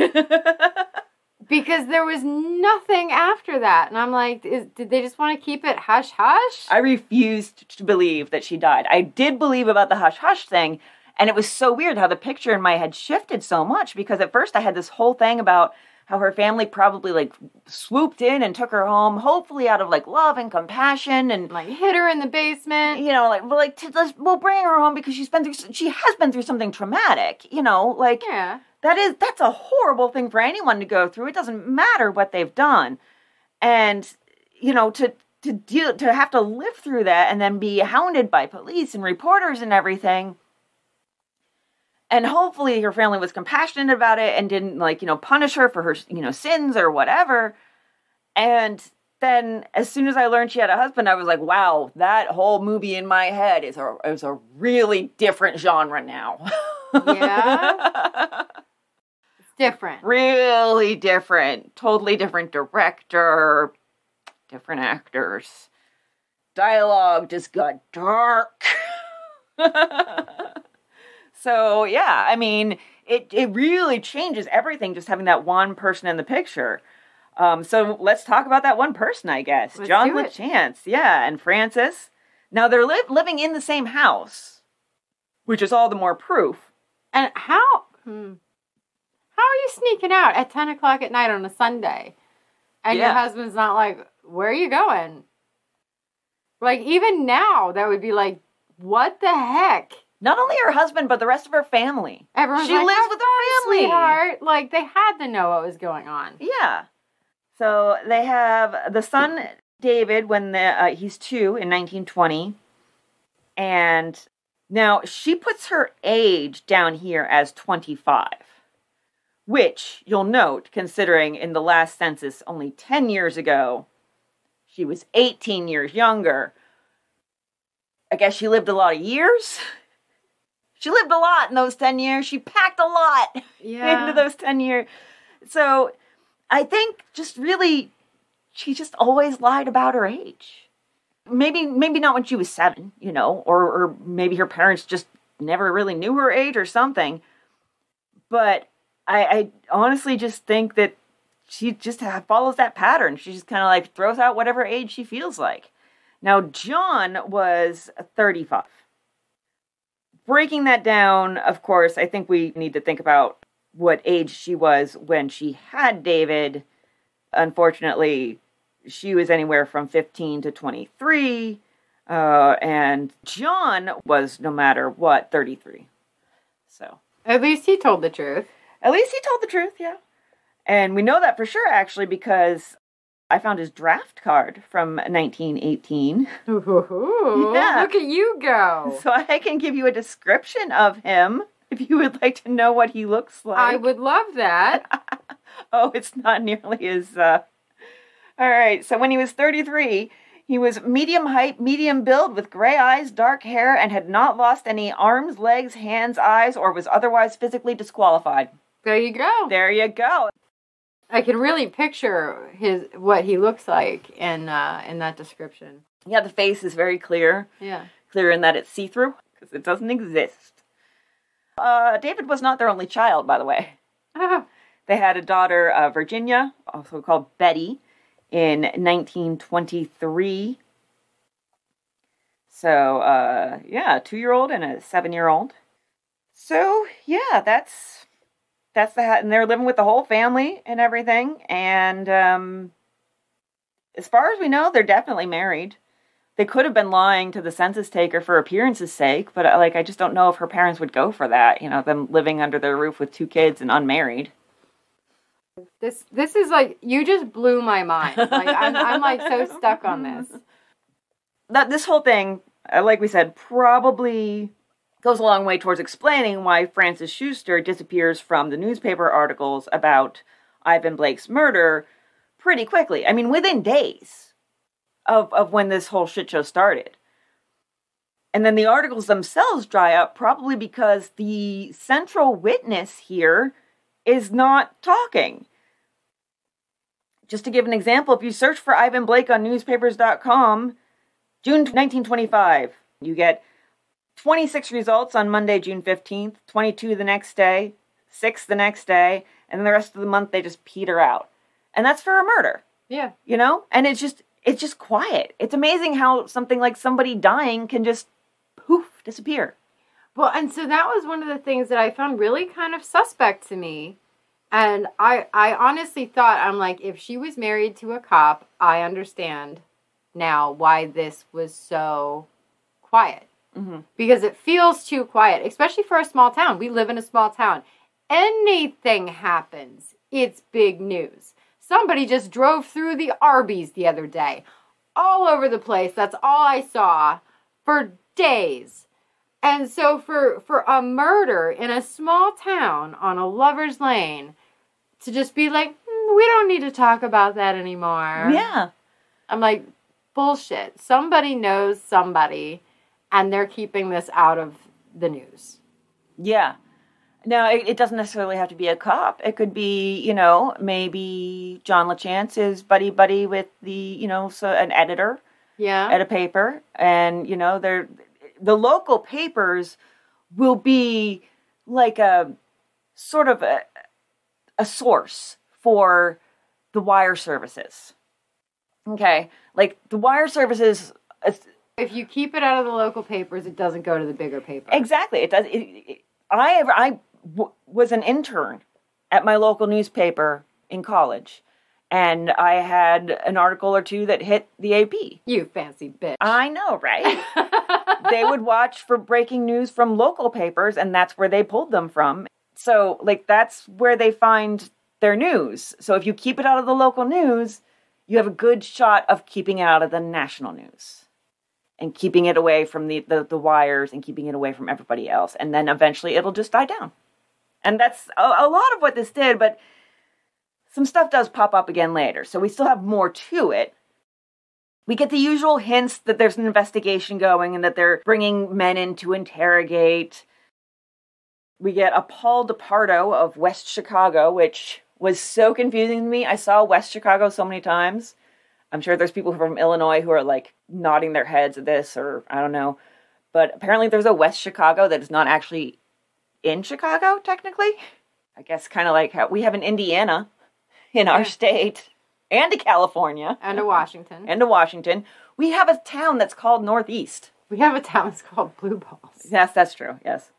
Because there was nothing after that. And I'm like, is, did they just want to keep it hush-hush? I refused to believe that she died. I did believe about the hush-hush thing. And it was so weird how the picture in my head shifted so much. Because at first I had this whole thing about how her family probably, like, swooped in and took her home, hopefully out of, like, love and compassion. And, like, hid her in the basement. You know, like, we're like, let's, we'll bring her home because she's been through, she has been through something traumatic. You know, like... Yeah. That is, that's a horrible thing for anyone to go through. It doesn't matter what they've done. And, you know, to, to deal, to have to live through that and then be hounded by police and reporters and everything. And hopefully her family was compassionate about it and didn't, like, you know, punish her for her, you know, sins or whatever. And then as soon as I learned she had a husband, I was like, wow, that whole movie in my head is a, is a really different genre now. Yeah. Different. Really different. Totally different director. Different actors. Dialogue just got dark. So, yeah, I mean, it, it really changes everything just having that one person in the picture. Um, so let's talk about that one person, I guess. Let's John Lachance, yeah, and Frances. Now, they're li living in the same house, which is all the more proof. And how... Hmm. How are you sneaking out at ten o'clock at night on a Sunday? And yeah. Your husband's not like, where are you going? Like, even now, that would be like, what the heck? Not only her husband, but the rest of her family. Everyone's she like, lives with her family. Sweetheart. Like, they had to know what was going on. Yeah. So, they have the son, David, when the, uh, he's two in nineteen twenty. And now, she puts her age down here as twenty-five. Which, you'll note, considering in the last census only ten years ago, she was eighteen years younger. I guess she lived a lot of years. She lived a lot in those ten years. She packed a lot yeah. into those ten years. So I think just really, she just always lied about her age. Maybe maybe not when she was seven, you know, or, or maybe her parents just never really knew her age or something. But... I, I honestly just think that she just follows that pattern. She just kind of like throws out whatever age she feels like. Now, John was thirty-five. Breaking that down, of course, I think we need to think about what age she was when she had David. Unfortunately, she was anywhere from fifteen to twenty-three. Uh, and John was, no matter what, thirty-three. So at least he told the truth. At least he told the truth, yeah. And we know that for sure, actually, because I found his draft card from nineteen eighteen. Ooh, yeah. Look at you go. So I can give you a description of him if you would like to know what he looks like. I would love that. Oh, it's not nearly as... Uh... All right, so when he was thirty-three, he was medium height, medium build, with gray eyes, dark hair, and had not lost any arms, legs, hands, eyes, or was otherwise physically disqualified. There you go. There you go. I can really picture his what he looks like in uh, in that description. Yeah, the face is very clear. Yeah, clear in that it's see-through because it doesn't exist. Uh, David was not their only child, by the way. Oh. They had a daughter, uh, Virginia, also called Betty, in nineteen twenty-three. So uh, yeah, a two-year-old and a seven-year-old. So yeah, that's. That's the, and they're living with the whole family and everything. And um, as far as we know, they're definitely married. They could have been lying to the census taker for appearance's sake, but like, I just don't know if her parents would go for that. You know, them living under their roof with two kids and unmarried. This this is like, you just blew my mind. Like I'm, I'm like so stuck on this. That this whole thing, like we said, probably goes a long way towards explaining why Frances Schuster disappears from the newspaper articles about Ivan Blake's murder pretty quickly. I mean, within days of, of when this whole shit show started. And then the articles themselves dry up, probably because the central witness here is not talking. Just to give an example, if you search for Ivan Blake on newspapers dot com, June nineteen twenty-five, you get twenty-six results on Monday, June fifteenth, twenty-two the next day, six the next day, and the rest of the month they just peter out. And that's for a murder. Yeah. You know? And it's just, it's just quiet. It's amazing how something like somebody dying can just, poof, disappear. Well, and so that was one of the things that I found really kind of suspect to me. And I, I honestly thought, I'm like, if she was married to a cop, I understand now why this was so quiet. Mm-hmm. Because it feels too quiet, especially for a small town. We live in a small town. Anything happens, it's big news. Somebody just drove through the Arby's the other day. All over the place. That's all I saw for days. And so for, for a murder in a small town on a lover's lane, to just be like, mm, we don't need to talk about that anymore. Yeah. I'm like, bullshit. Somebody knows somebody, and they're keeping this out of the news. Yeah. Now, it, it doesn't necessarily have to be a cop. It could be, you know, maybe John Lachance is buddy-buddy with the, you know, so an editor yeah. at a paper. And, you know, they're, the local papers will be like a sort of a, a source for the wire services. Okay? Like, the wire services... Uh, if you keep it out of the local papers, it doesn't go to the bigger paper. Exactly. It does. It, it, I I w was an intern at my local newspaper in college, and I had an article or two that hit the A P. You fancy bitch. I know, right? They would watch for breaking news from local papers, and that's where they pulled them from. So, like, that's where they find their news. So if you keep it out of the local news, you have a good shot of keeping it out of the national news. And keeping it away from the, the, the wires and keeping it away from everybody else. And then eventually it'll just die down. And that's a, a lot of what this did, but some stuff does pop up again later. So we still have more to it. We get the usual hints that there's an investigation going and that they're bringing men in to interrogate. We get a Paul DePardo of West Chicago, which was so confusing to me. I saw West Chicago so many times. I'm sure there's people from Illinois who are, like, nodding their heads at this, or I don't know. But apparently there's a West Chicago that is not actually in Chicago, technically. I guess kind of like how we have an Indiana in our state, and a California. And a Washington. And a Washington. We have a town that's called Northeast. We have a town that's called Blue Balls. Yes, that's true, yes.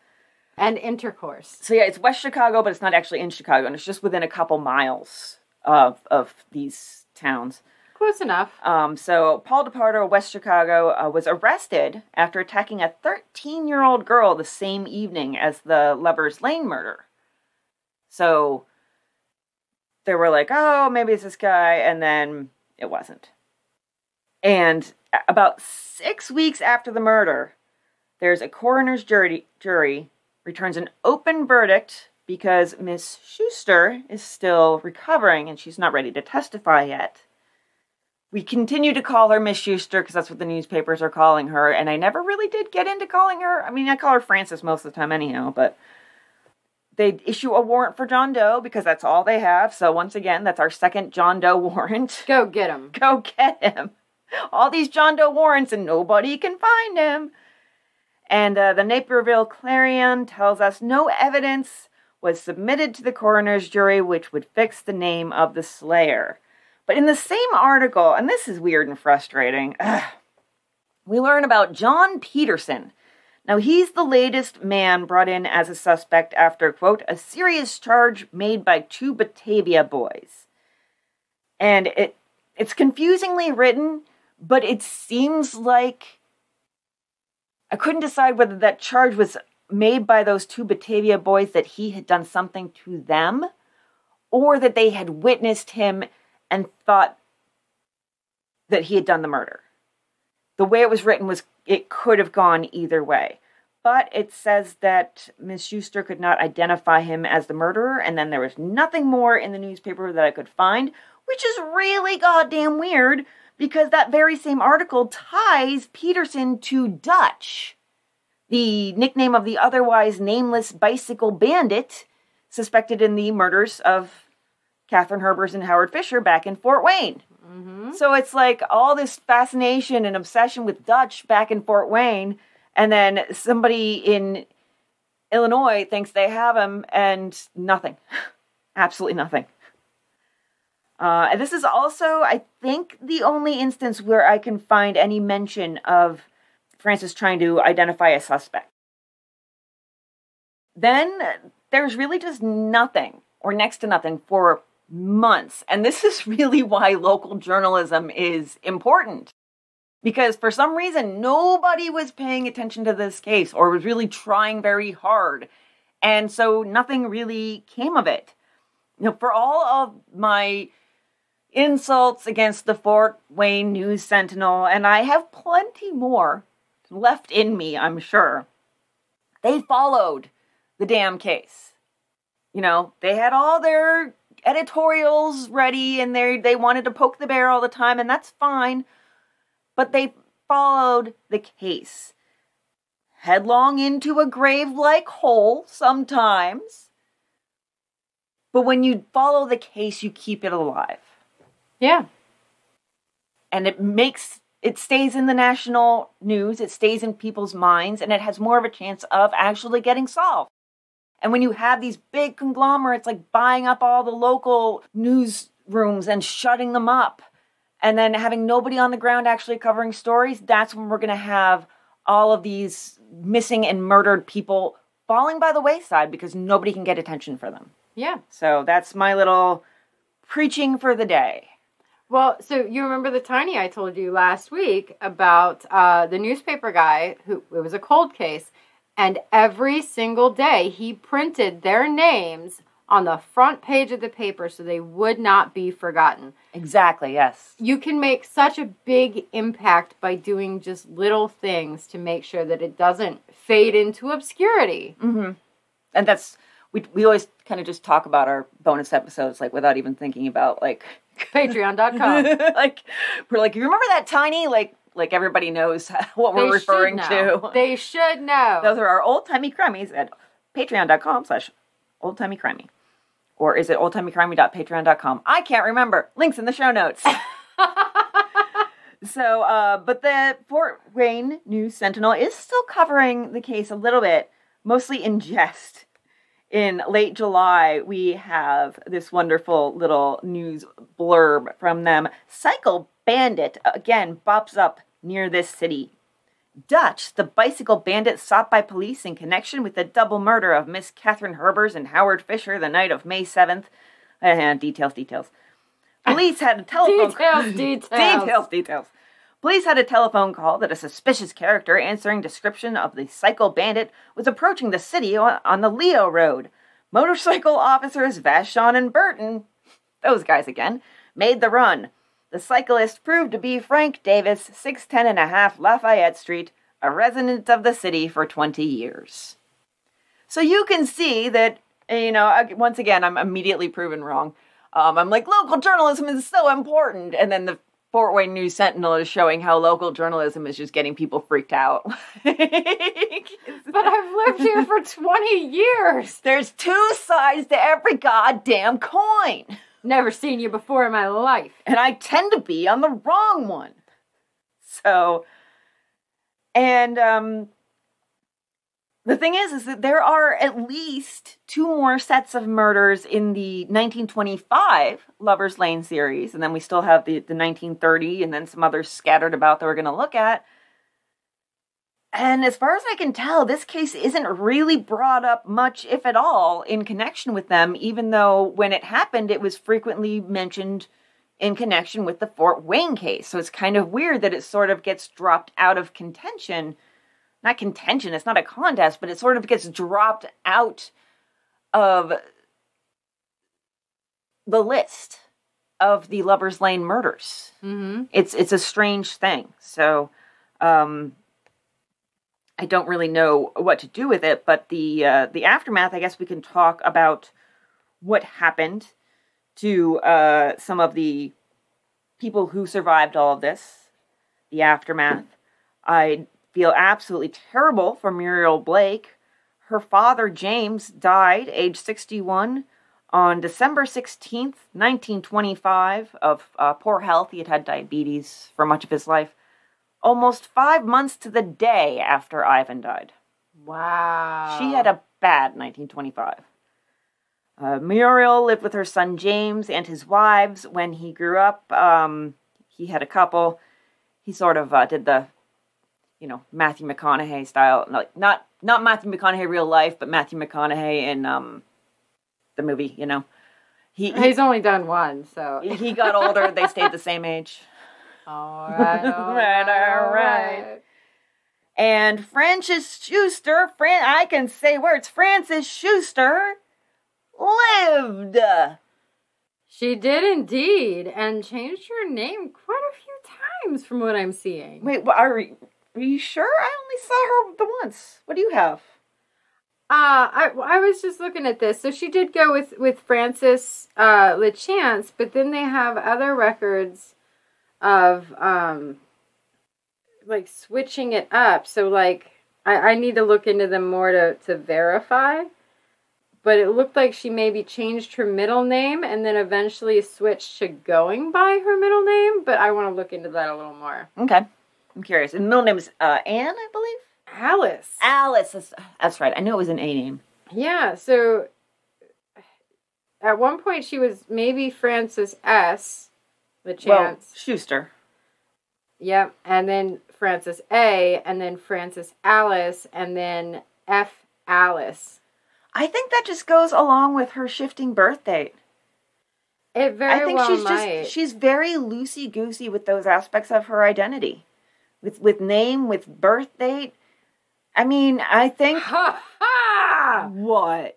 And Intercourse. So, yeah, it's West Chicago, but it's not actually in Chicago, and it's just within a couple miles of, of these towns. Close enough. Um, so Paul DePardo of West Chicago uh, was arrested after attacking a thirteen-year-old girl the same evening as the Lover's Lane murder. So they were like, oh, maybe it's this guy, and then it wasn't. And about six weeks after the murder, there's a coroner's jury, jury returns an open verdict because Miss Schuster is still recovering and she's not ready to testify yet. We continue to call her Miss Schuster because that's what the newspapers are calling her. And I never really did get into calling her. I mean, I call her Frances most of the time anyhow. But they issue a warrant for John Doe because that's all they have. So once again, that's our second John Doe warrant. Go get him. Go get him. All these John Doe warrants and nobody can find him. And uh, the Naperville Clarion tells us no evidence was submitted to the coroner's jury which would fix the name of the slayer. But in the same article, and this is weird and frustrating, ugh, we learn about John Peterson. Now, he's the latest man brought in as a suspect after, quote, a serious charge made by two Batavia boys. And it it's confusingly written, but it seems like I couldn't decide whether that charge was made by those two Batavia boys that he had done something to them or that they had witnessed him and thought that he had done the murder. The way it was written was it could have gone either way. But it says that Miss Schuster could not identify him as the murderer, and then there was nothing more in the newspaper that I could find, which is really goddamn weird, because that very same article ties Peterson to Dutch, the nickname of the otherwise nameless Bicycle Bandit, suspected in the murders of Catherine Herbers and Howard Fisher back in Fort Wayne. Mm-hmm. So it's like all this fascination and obsession with Dutch back in Fort Wayne, and then somebody in Illinois thinks they have him, and nothing. Absolutely nothing. Uh, and this is also, I think, the only instance where I can find any mention of Frances trying to identify a suspect. Then there's really just nothing, or next to nothing, for months. And this is really why local journalism is important. Because for some reason, nobody was paying attention to this case or was really trying very hard. And so nothing really came of it. You know, for all of my insults against the Fort Wayne News Sentinel, and I have plenty more left in me, I'm sure, they followed the damn case. You know, they had all their editorials ready, and they they wanted to poke the bear all the time, and that's fine. But they followed the case. Headlong into a grave-like hole sometimes. But when you follow the case, you keep it alive. Yeah. And it makes, it stays in the national news, it stays in people's minds, and it has more of a chance of actually getting solved. And when you have these big conglomerates like buying up all the local newsrooms and shutting them up, and then having nobody on the ground actually covering stories, that's when we're going to have all of these missing and murdered people falling by the wayside because nobody can get attention for them. Yeah. So that's my little preaching for the day. Well, so you remember the tiny I told you last week about uh, the newspaper guy who, it was a cold case, and every single day he printed their names on the front page of the paper so they would not be forgotten. Exactly, yes. You can make such a big impact by doing just little things to make sure that it doesn't fade into obscurity. Mm-hmm. And that's, we, we always kind of just talk about our bonus episodes, like, without even thinking about, like... Patreon dot com. Like, we're like, you remember that tiny, like... Like, everybody knows what we're referring to. They should know. Those are our Old Timey Crimeys at patreon dot com slash old timey crimey. Or is it old timey crimey dot patreon dot com? I can't remember. Links in the show notes. So, uh, but the Fort Wayne News Sentinel is still covering the case a little bit, mostly in jest. In late July, we have this wonderful little news blurb from them. Cycle Bandit, again, pops up near this city. Dutch, the bicycle bandit sought by police in connection with the double murder of Miss Catherine Herbers and Howard Fisher the night of May seventh. Uh, details, details. Police had a telephone... details, details. Details, details. Police had a telephone call that a suspicious character answering description of the cycle bandit was approaching the city on the Leo Road. Motorcycle officers Vashon and Burton, those guys again, made the run. The cyclist proved to be Frank Davis, six ten and a half Lafayette Street, a resident of the city for twenty years. So you can see that, you know, once again, I'm immediately proven wrong. Um, I'm like, local journalism is so important. And then the Fort Wayne News Sentinel is showing how local journalism is just getting people freaked out. But I've lived here for twenty years. There's two sides to every goddamn coin. Never seen you before in my life. And I tend to be on the wrong one. So, and um, the thing is, is that there are at least two more sets of murders in the nineteen twenty-five Lover's Lane series. And then we still have the, the nineteen thirty and then some others scattered about that we're going to look at. And as far as I can tell, this case isn't really brought up much, if at all, in connection with them, even though when it happened, it was frequently mentioned in connection with the Fort Wayne case. So it's kind of weird that it sort of gets dropped out of contention. Not contention, it's not a contest, but it sort of gets dropped out of the list of the Lover's Lane murders. Mm-hmm. It's, it's a strange thing. So, um... I don't really know what to do with it, but the uh, the aftermath, I guess we can talk about what happened to uh, some of the people who survived all of this, the aftermath. I feel absolutely terrible for Muriel Blake. Her father, James, died age sixty-one on December sixteenth, nineteen twenty-five, of uh, poor health. He had had diabetes for much of his life, almost five months to the day after Ivan died. Wow. She had a bad nineteen twenty-five. Uh, Muriel lived with her son James and his wives when he grew up. Um, he had a couple. He sort of uh, did the, you know, Matthew McConaughey style. Like not not Matthew McConaughey real life, but Matthew McConaughey in um, the movie. You know, he he's he, only done one. So he got older. They stayed the same age. All right, all right, all right. And Frances Schuster, Fran, I can say words. Frances Schuster. Lived. She did indeed, and changed her name quite a few times from what I'm seeing. Wait, well, are, we, are you sure? I only saw her the once. What do you have? Uh, I, I was just looking at this. So she did go with, with Frances uh, LaChance, but then they have other records of, um, like, switching it up. So, like, I, I need to look into them more to, to verify. But it looked like she maybe changed her middle name and then eventually switched to going by her middle name. But I want to look into that a little more. Okay. I'm curious. And the middle name is uh, Anne, I believe? Alice. Alice. That's, that's right. I knew it was an A name. Yeah. So at one point she was maybe Frances S. LaChance. Well, Schuster. Yep. And then Frances A. And then Frances Alice. And then F. Alice. I think that just goes along with her shifting birth date. It very well might. I think she's just, she's very loosey-goosey with those aspects of her identity. With with name, with birth date. I mean, I think... Ha ha! What?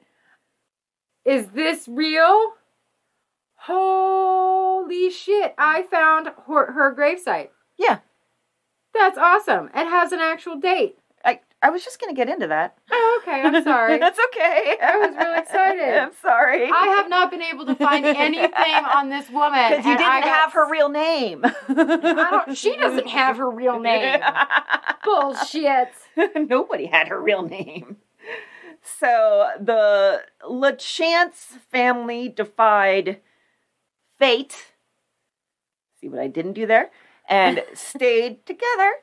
Is this real? Holy shit. I found her, her gravesite. Yeah. That's awesome. It has an actual date. I was just going to get into that. Oh, okay. I'm sorry. That's okay. I was really excited. I'm sorry. I have not been able to find anything on this woman. Because you didn't I have got... her real name. I don't, she doesn't have her real name. Bullshit. Nobody had her real name. So the LaChance family defied fate. See what I didn't do there? And stayed together.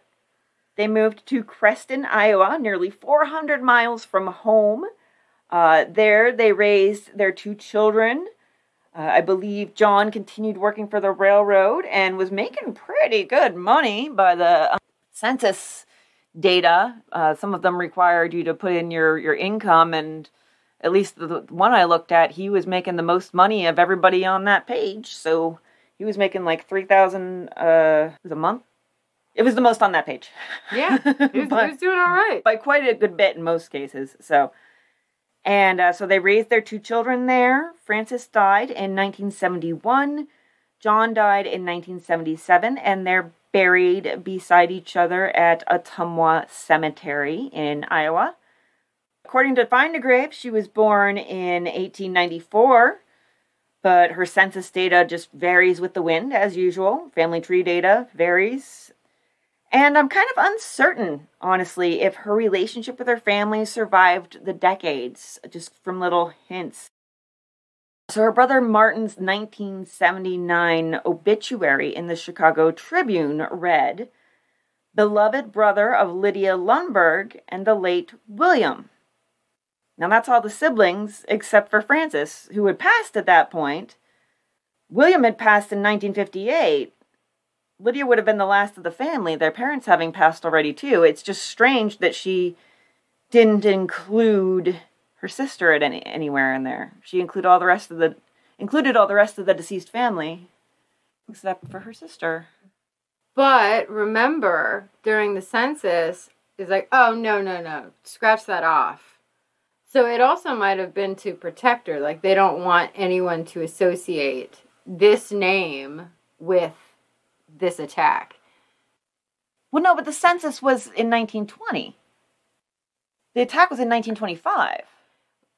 They moved to Creston, Iowa, nearly four hundred miles from home. Uh, there, they raised their two children. Uh, I believe John continued working for the railroad and was making pretty good money by the um, census data. Uh, some of them required you to put in your, your income, and at least the, the one I looked at, he was making the most money of everybody on that page. So he was making like three thousand dollars uh, a month. It was the most on that page. Yeah, it was, but, it was doing all right. By quite a good bit in most cases. So, And uh, so they raised their two children there. Frances died in nineteen seventy-one. John died in nineteen seventy-seven. And they're buried beside each other at Ottumwa Cemetery in Iowa. According to Find a Grave, she was born in eighteen ninety-four. But her census data just varies with the wind, as usual. Family tree data varies. And I'm kind of uncertain, honestly, if her relationship with her family survived the decades, just from little hints. So her brother Martin's nineteen seventy-nine obituary in the Chicago Tribune read, "Beloved brother of Lydia Lundberg and the late William." Now that's all the siblings except for Frances, who had passed at that point. William had passed in nineteen fifty-eight. Lydia would have been the last of the family, their parents having passed already too. It's just strange that she didn't include her sister at any anywhere in there. She included all the rest of the included all the rest of the deceased family, except for her sister. But remember, during the census, it's like, oh no no no, scratch that off. So it also might have been to protect her, like they don't want anyone to associate this name with this attack. Well, no, but the census was in nineteen twenty. The attack was in nineteen twenty-five.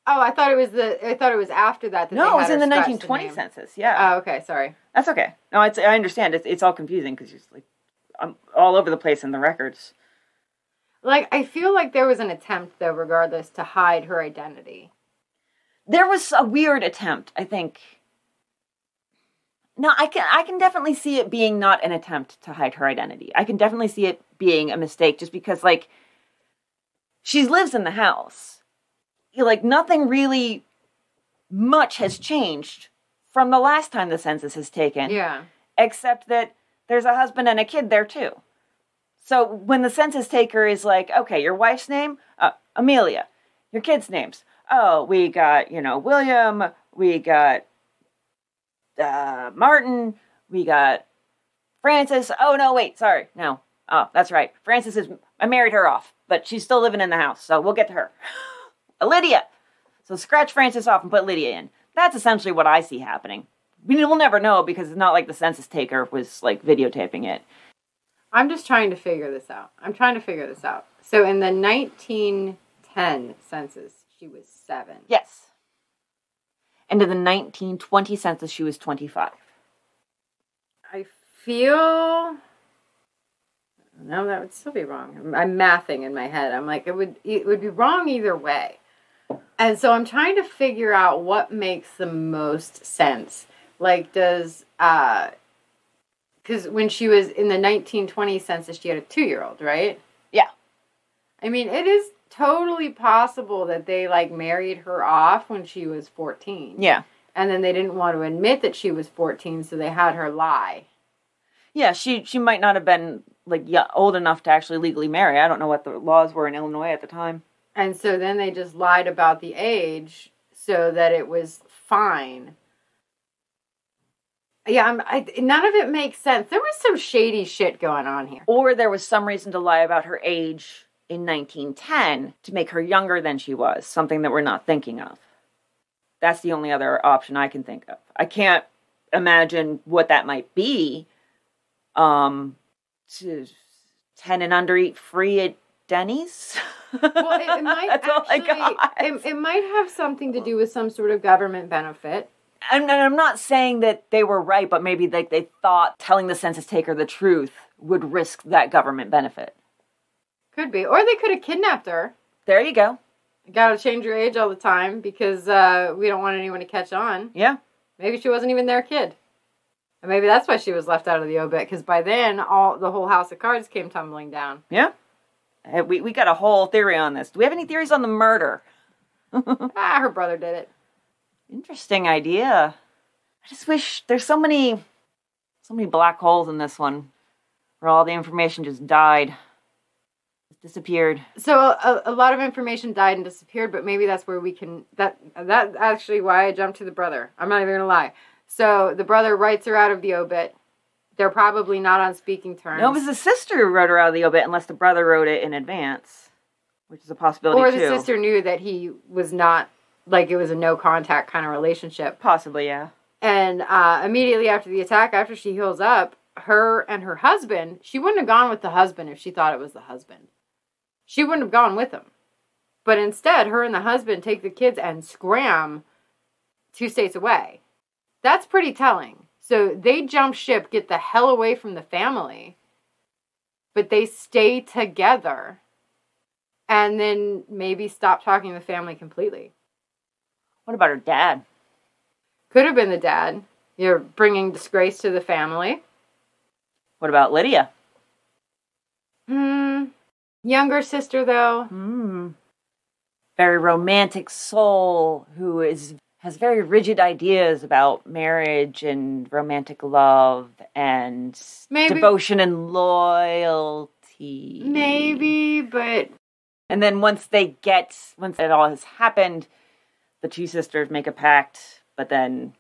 Oh, I thought it was the. I thought it was after that. that no, they it was in the nineteen twenty the census. Yeah. Oh, okay. Sorry. That's okay. No, it's. I understand. It's. It's all confusing because you're just like, I'm all over the place in the records. Like, I feel like there was an attempt, though, regardless, to hide her identity. There was a weird attempt, I think. No, I can I can definitely see it being not an attempt to hide her identity. I can definitely see it being a mistake, just because, like, she lives in the house. Like, nothing really much has changed from the last time the census has taken. Yeah. Except that there's a husband and a kid there, too. So when the census taker is like, okay, your wife's name? Uh, Amelia. Your kids' names? Oh, we got, you know, William. We got uh, Martin. We got Frances. Oh, no, wait, sorry. No. Oh, that's right. Frances is, I married her off, but she's still living in the house, so we'll get to her. Lydia. So scratch Frances off and put Lydia in. That's essentially what I see happening. We'll never know because it's not like the census taker was, like, videotaping it. I'm just trying to figure this out. I'm trying to figure this out. So in the nineteen ten census, she was seven. Yes. And in the nineteen twenty census, she was twenty-five. I feel... No, that would still be wrong. I'm mathing in my head. I'm like, it would it would be wrong either way. And so I'm trying to figure out what makes the most sense. Like, does... uh Because when she was in the nineteen twenty census, she had a two-year-old, right? Yeah. I mean, it is totally possible that they, like, married her off when she was fourteen. Yeah. And then they didn't want to admit that she was fourteen, so they had her lie. Yeah, she, she might not have been, like, old enough to actually legally marry. I don't know what the laws were in Illinois at the time. And so then they just lied about the age so that it was fine. Yeah, I'm, I, none of it makes sense. There was some shady shit going on here. Or there was some reason to lie about her age in nineteen ten to make her younger than she was, something that we're not thinking of. That's the only other option I can think of. I can't imagine what that might be. Um, ten and under eat free at Denny's? Well, it, it might That's actually, all I got. It, it might have something to do with some sort of government benefit. And I'm not saying that they were right, but maybe they, they thought telling the census taker the truth would risk that government benefit. Could be. Or they could have kidnapped her. There you go. You gotta change your age all the time because uh, we don't want anyone to catch on. Yeah. Maybe she wasn't even their kid. And maybe that's why she was left out of the obit, because by then all the whole house of cards came tumbling down. Yeah. We, we got a whole theory on this. Do we have any theories on the murder? Ah, her brother did it. Interesting idea. I just wish there's so many, so many black holes in this one, where all the information just died, just disappeared. So a, a lot of information died and disappeared, but maybe that's where we can. That that's actually why I jumped to the brother. I'm not even gonna lie. So the brother writes her out of the obit. They're probably not on speaking terms. No, it was the sister who wrote her out of the obit, unless the brother wrote it in advance, which is a possibility. Or the too. sister knew that he was not. Like, it was a no-contact kind of relationship. Possibly, yeah. And uh, immediately after the attack, after she heals up, her and her husband, she wouldn't have gone with the husband if she thought it was the husband. She wouldn't have gone with him. But instead, her and the husband take the kids and scram two states away. That's pretty telling. So they jump ship, get the hell away from the family, but they stay together and then maybe stop talking to the family completely. What about her dad? Could have been the dad. You're bringing disgrace to the family. What about Lydia? Hmm. Younger sister, though. Hmm. Very romantic soul who is has very rigid ideas about marriage and romantic love and maybe, devotion and loyalty. Maybe, but... And then once they get... Once it all has happened... The two sisters make a pact, but then,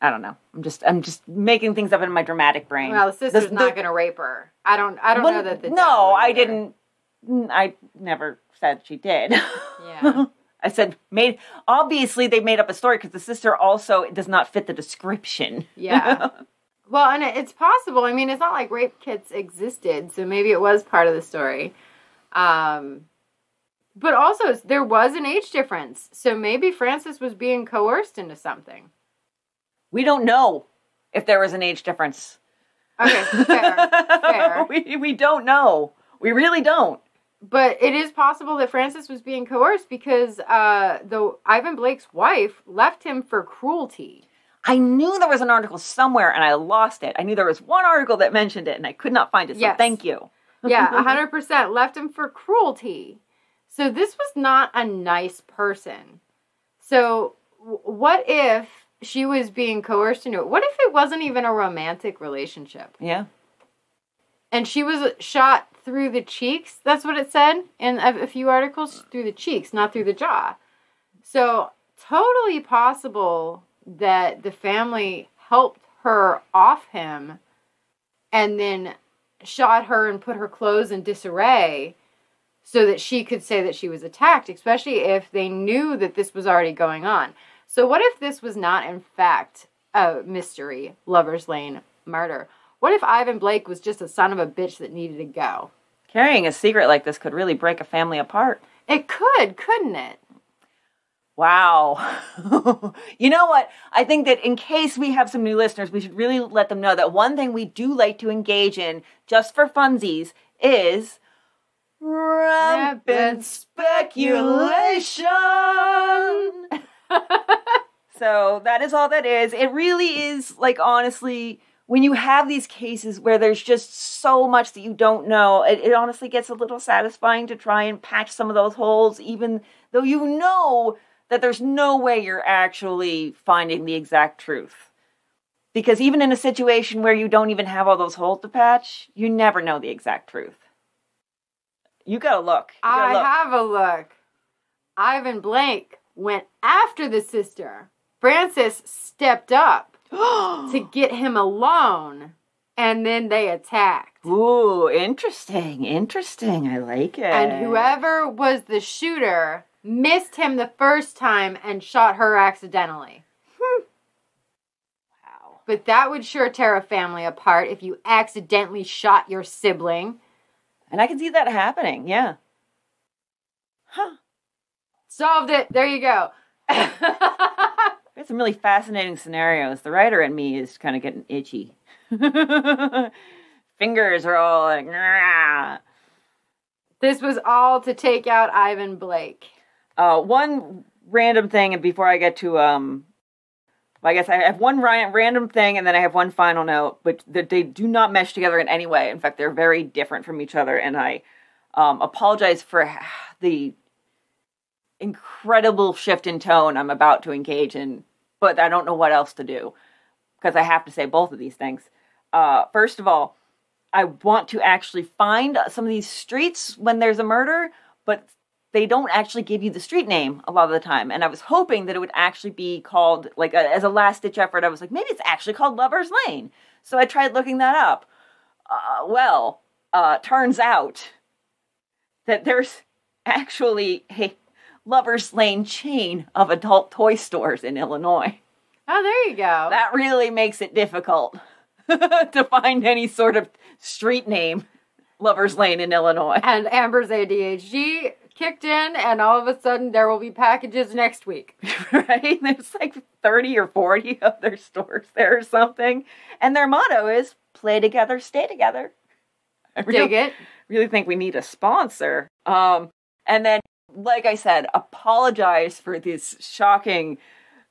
I don't know. I'm just, I'm just making things up in my dramatic brain. Well, the sister's the, the, not going to rape her. I don't, I don't well, know that the No, I didn't, I never said she did. Yeah. I said, made, obviously they made up a story because the sister also does not fit the description. Yeah. Well, and it's possible. I mean, it's not like rape kits existed, so maybe it was part of the story. Um... But also, there was an age difference. So maybe Frances was being coerced into something. We don't know if there was an age difference. Okay, fair, fair. we, we don't know. We really don't. But it is possible that Frances was being coerced because uh, the Ivan Blake's wife left him for cruelty. I knew there was an article somewhere and I lost it. I knew there was one article that mentioned it and I could not find it, so yes. Thank you. Yeah, one hundred percent left him for cruelty. So this was not a nice person. So what if she was being coerced into it? What if it wasn't even a romantic relationship? Yeah. And she was shot through the cheeks. That's what it said in a few articles. Through the cheeks, not through the jaw. So totally possible that the family helped her off him and then shot her and put her clothes in disarray so that she could say that she was attacked, especially if they knew that this was already going on. So what if this was not, in fact, a mystery Lover's Lane murder? What if Ivan Blake was just a son of a bitch that needed to go? Carrying a secret like this could really break a family apart. It could, couldn't it? Wow. You know what? I think that in case we have some new listeners, we should really let them know that one thing we do like to engage in, just for funsies, is rampant speculation. So that is all that is. It really is, like, honestly, when you have these cases where there's just so much that you don't know, it, it honestly gets a little satisfying to try and patch some of those holes, even though you know that there's no way you're actually finding the exact truth. Because even in a situation where you don't even have all those holes to patch, you never know the exact truth. You gotta look. You gotta I look. have a look. Ivan Blake went after the sister. Frances stepped up to get him alone, and then they attacked. Ooh, interesting, interesting. I like it. And whoever was the shooter missed him the first time and shot her accidentally. Hmm. Wow. But that would sure tear a family apart if you accidentally shot your sibling. And I can see that happening, yeah. Huh. Solved it. There you go. There's some really fascinating scenarios. The writer in me is kind of getting itchy. Fingers are all like, nah. This was all to take out Ivan Blake. Uh, one random thing, and before I get to, um, well, I guess I have one random thing, and then I have one final note, but they do not mesh together in any way. In fact, they're very different from each other, and I um, apologize for the incredible shift in tone I'm about to engage in, but I don't know what else to do because I have to say both of these things. Uh, first of all, I want to actually find some of these streets when there's a murder, but they don't actually give you the street name a lot of the time. And I was hoping that it would actually be called, like, a, as a last-ditch effort, I was like, maybe it's actually called Lover's Lane. So I tried looking that up. Uh, well, uh, turns out that there's actually a Lover's Lane chain of adult toy stores in Illinois. Oh, there you go. That really makes it difficult to find any sort of street name Lover's Lane in Illinois. And Amber's A D H D kicked in, and all of a sudden there will be packages next week. Right? There's like thirty or forty of their stores there or something. And their motto is, play together, stay together. I really, Dig it. really think we need a sponsor. Um, and then Like I said, apologize for this shocking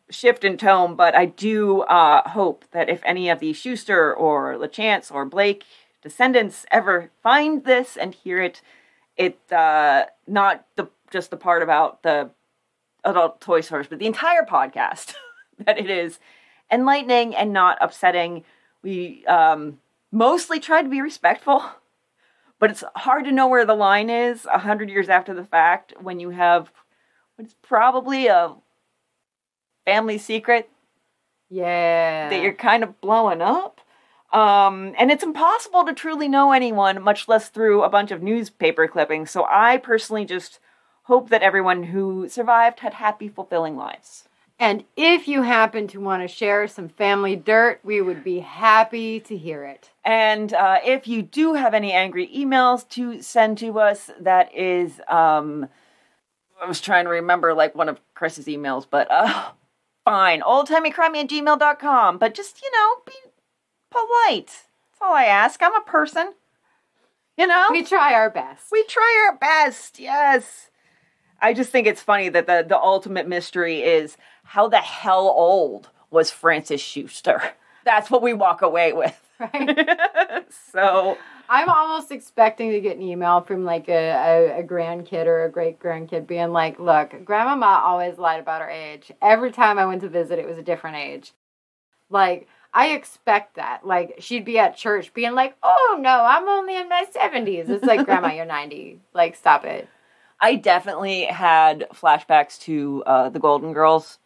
shift in tone, but I do uh, hope that if any of the Schuster or LaChance or Blake descendants ever find this and hear it, it uh, not the, just the part about the adult toy stores, but the entire podcast, that it is enlightening and not upsetting. We um, mostly try to be respectful. But it's hard to know where the line is a hundred years after the fact when you have what's probably a family secret. Yeah. That you're kind of blowing up. Um, and it's impossible to truly know anyone, much less through a bunch of newspaper clippings. So I personally just hope that everyone who survived had happy, fulfilling lives. And if you happen to want to share some family dirt, we would be happy to hear it. And uh, if you do have any angry emails to send to us, that is, um, I was trying to remember like one of Chris's emails, but uh, fine. old timey crimey at gmail dot com. But just, you know, be polite. That's all I ask. I'm a person. You know? We try our best. We try our best, yes. I just think it's funny that the, the ultimate mystery is how the hell old was Frances Schuster? That's what we walk away with. Right? So... I'm almost expecting to get an email from like a, a, a grandkid or a great-grandkid being like, look, Grandmama always lied about her age. Every time I went to visit, it was a different age. Like, I expect that. Like, she'd be at church being like, oh, no, I'm only in my seventies. It's like, Grandma, you're ninety. Like, stop it. I definitely had flashbacks to uh, the Golden Girls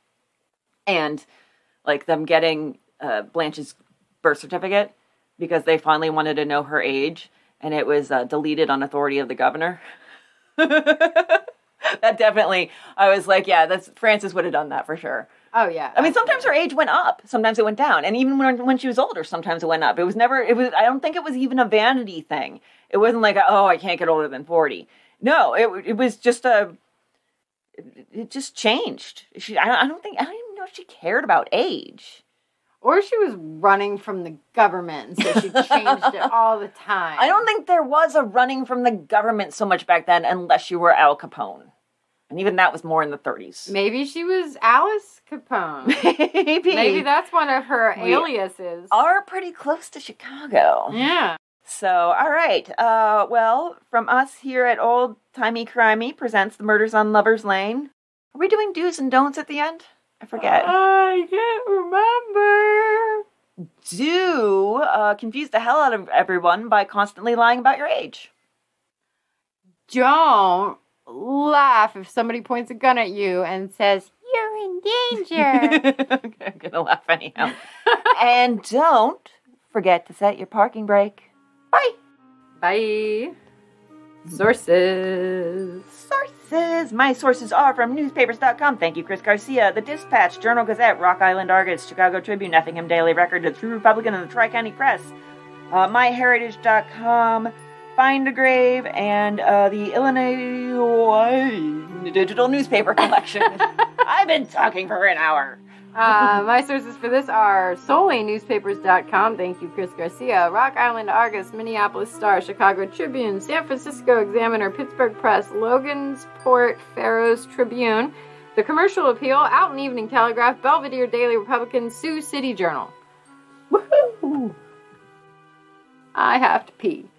and, like, them getting uh, Blanche's birth certificate. Because they finally wanted to know her age, and it was uh, deleted on authority of the governor. That definitely, I was like, yeah, that's Frances would have done that for sure. Oh yeah. I mean, sometimes her age went up, sometimes it went down, and even when when she was older, sometimes it went up. It was never. It was. I don't think it was even a vanity thing. It wasn't like, oh, I can't get older than forty. No, it it was just a. It, it just changed. She. I don't, I don't think. I don't even know if she cared about age. Or she was running from the government, so she changed it all the time. I don't think there was a running from the government so much back then, unless you were Al Capone. And even that was more in the thirties. Maybe she was Alice Capone. Maybe. Maybe that's one of her we aliases. Are pretty close to Chicago. Yeah. So, all right. Uh, well, from us here at Old Timey Crimey Presents The Murders on Lover's Lane. Are we doing do's and don'ts at the end? I forget. I can't remember. Do uh, confuse the hell out of everyone by constantly lying about your age. Don't laugh if somebody points a gun at you and says, you're in danger. Okay, I'm going to laugh anyhow. And don't forget to set your parking brake. Bye. Bye. Sources. Sources. My sources are from newspapers dot com. Thank you, Chris Garcia. The Dispatch, Journal Gazette, Rock Island Argus, Chicago Tribune, Effingham Daily Record, The True Republican, and the Tri-County Press. Uh, my heritage dot com, Find a Grave, and uh, the Illinois Digital Newspaper Collection. I've been talking for an hour. Uh, my sources for this are solely newspapers dot com. Thank you, Chris Garcia. Rock Island Argus, Minneapolis Star, Chicago Tribune, San Francisco Examiner, Pittsburgh Press, Logansport Pharaoh's Tribune, The Commercial Appeal, Out and Evening Telegraph, Belvedere Daily Republican, Sioux City Journal. Woohoo! I have to pee.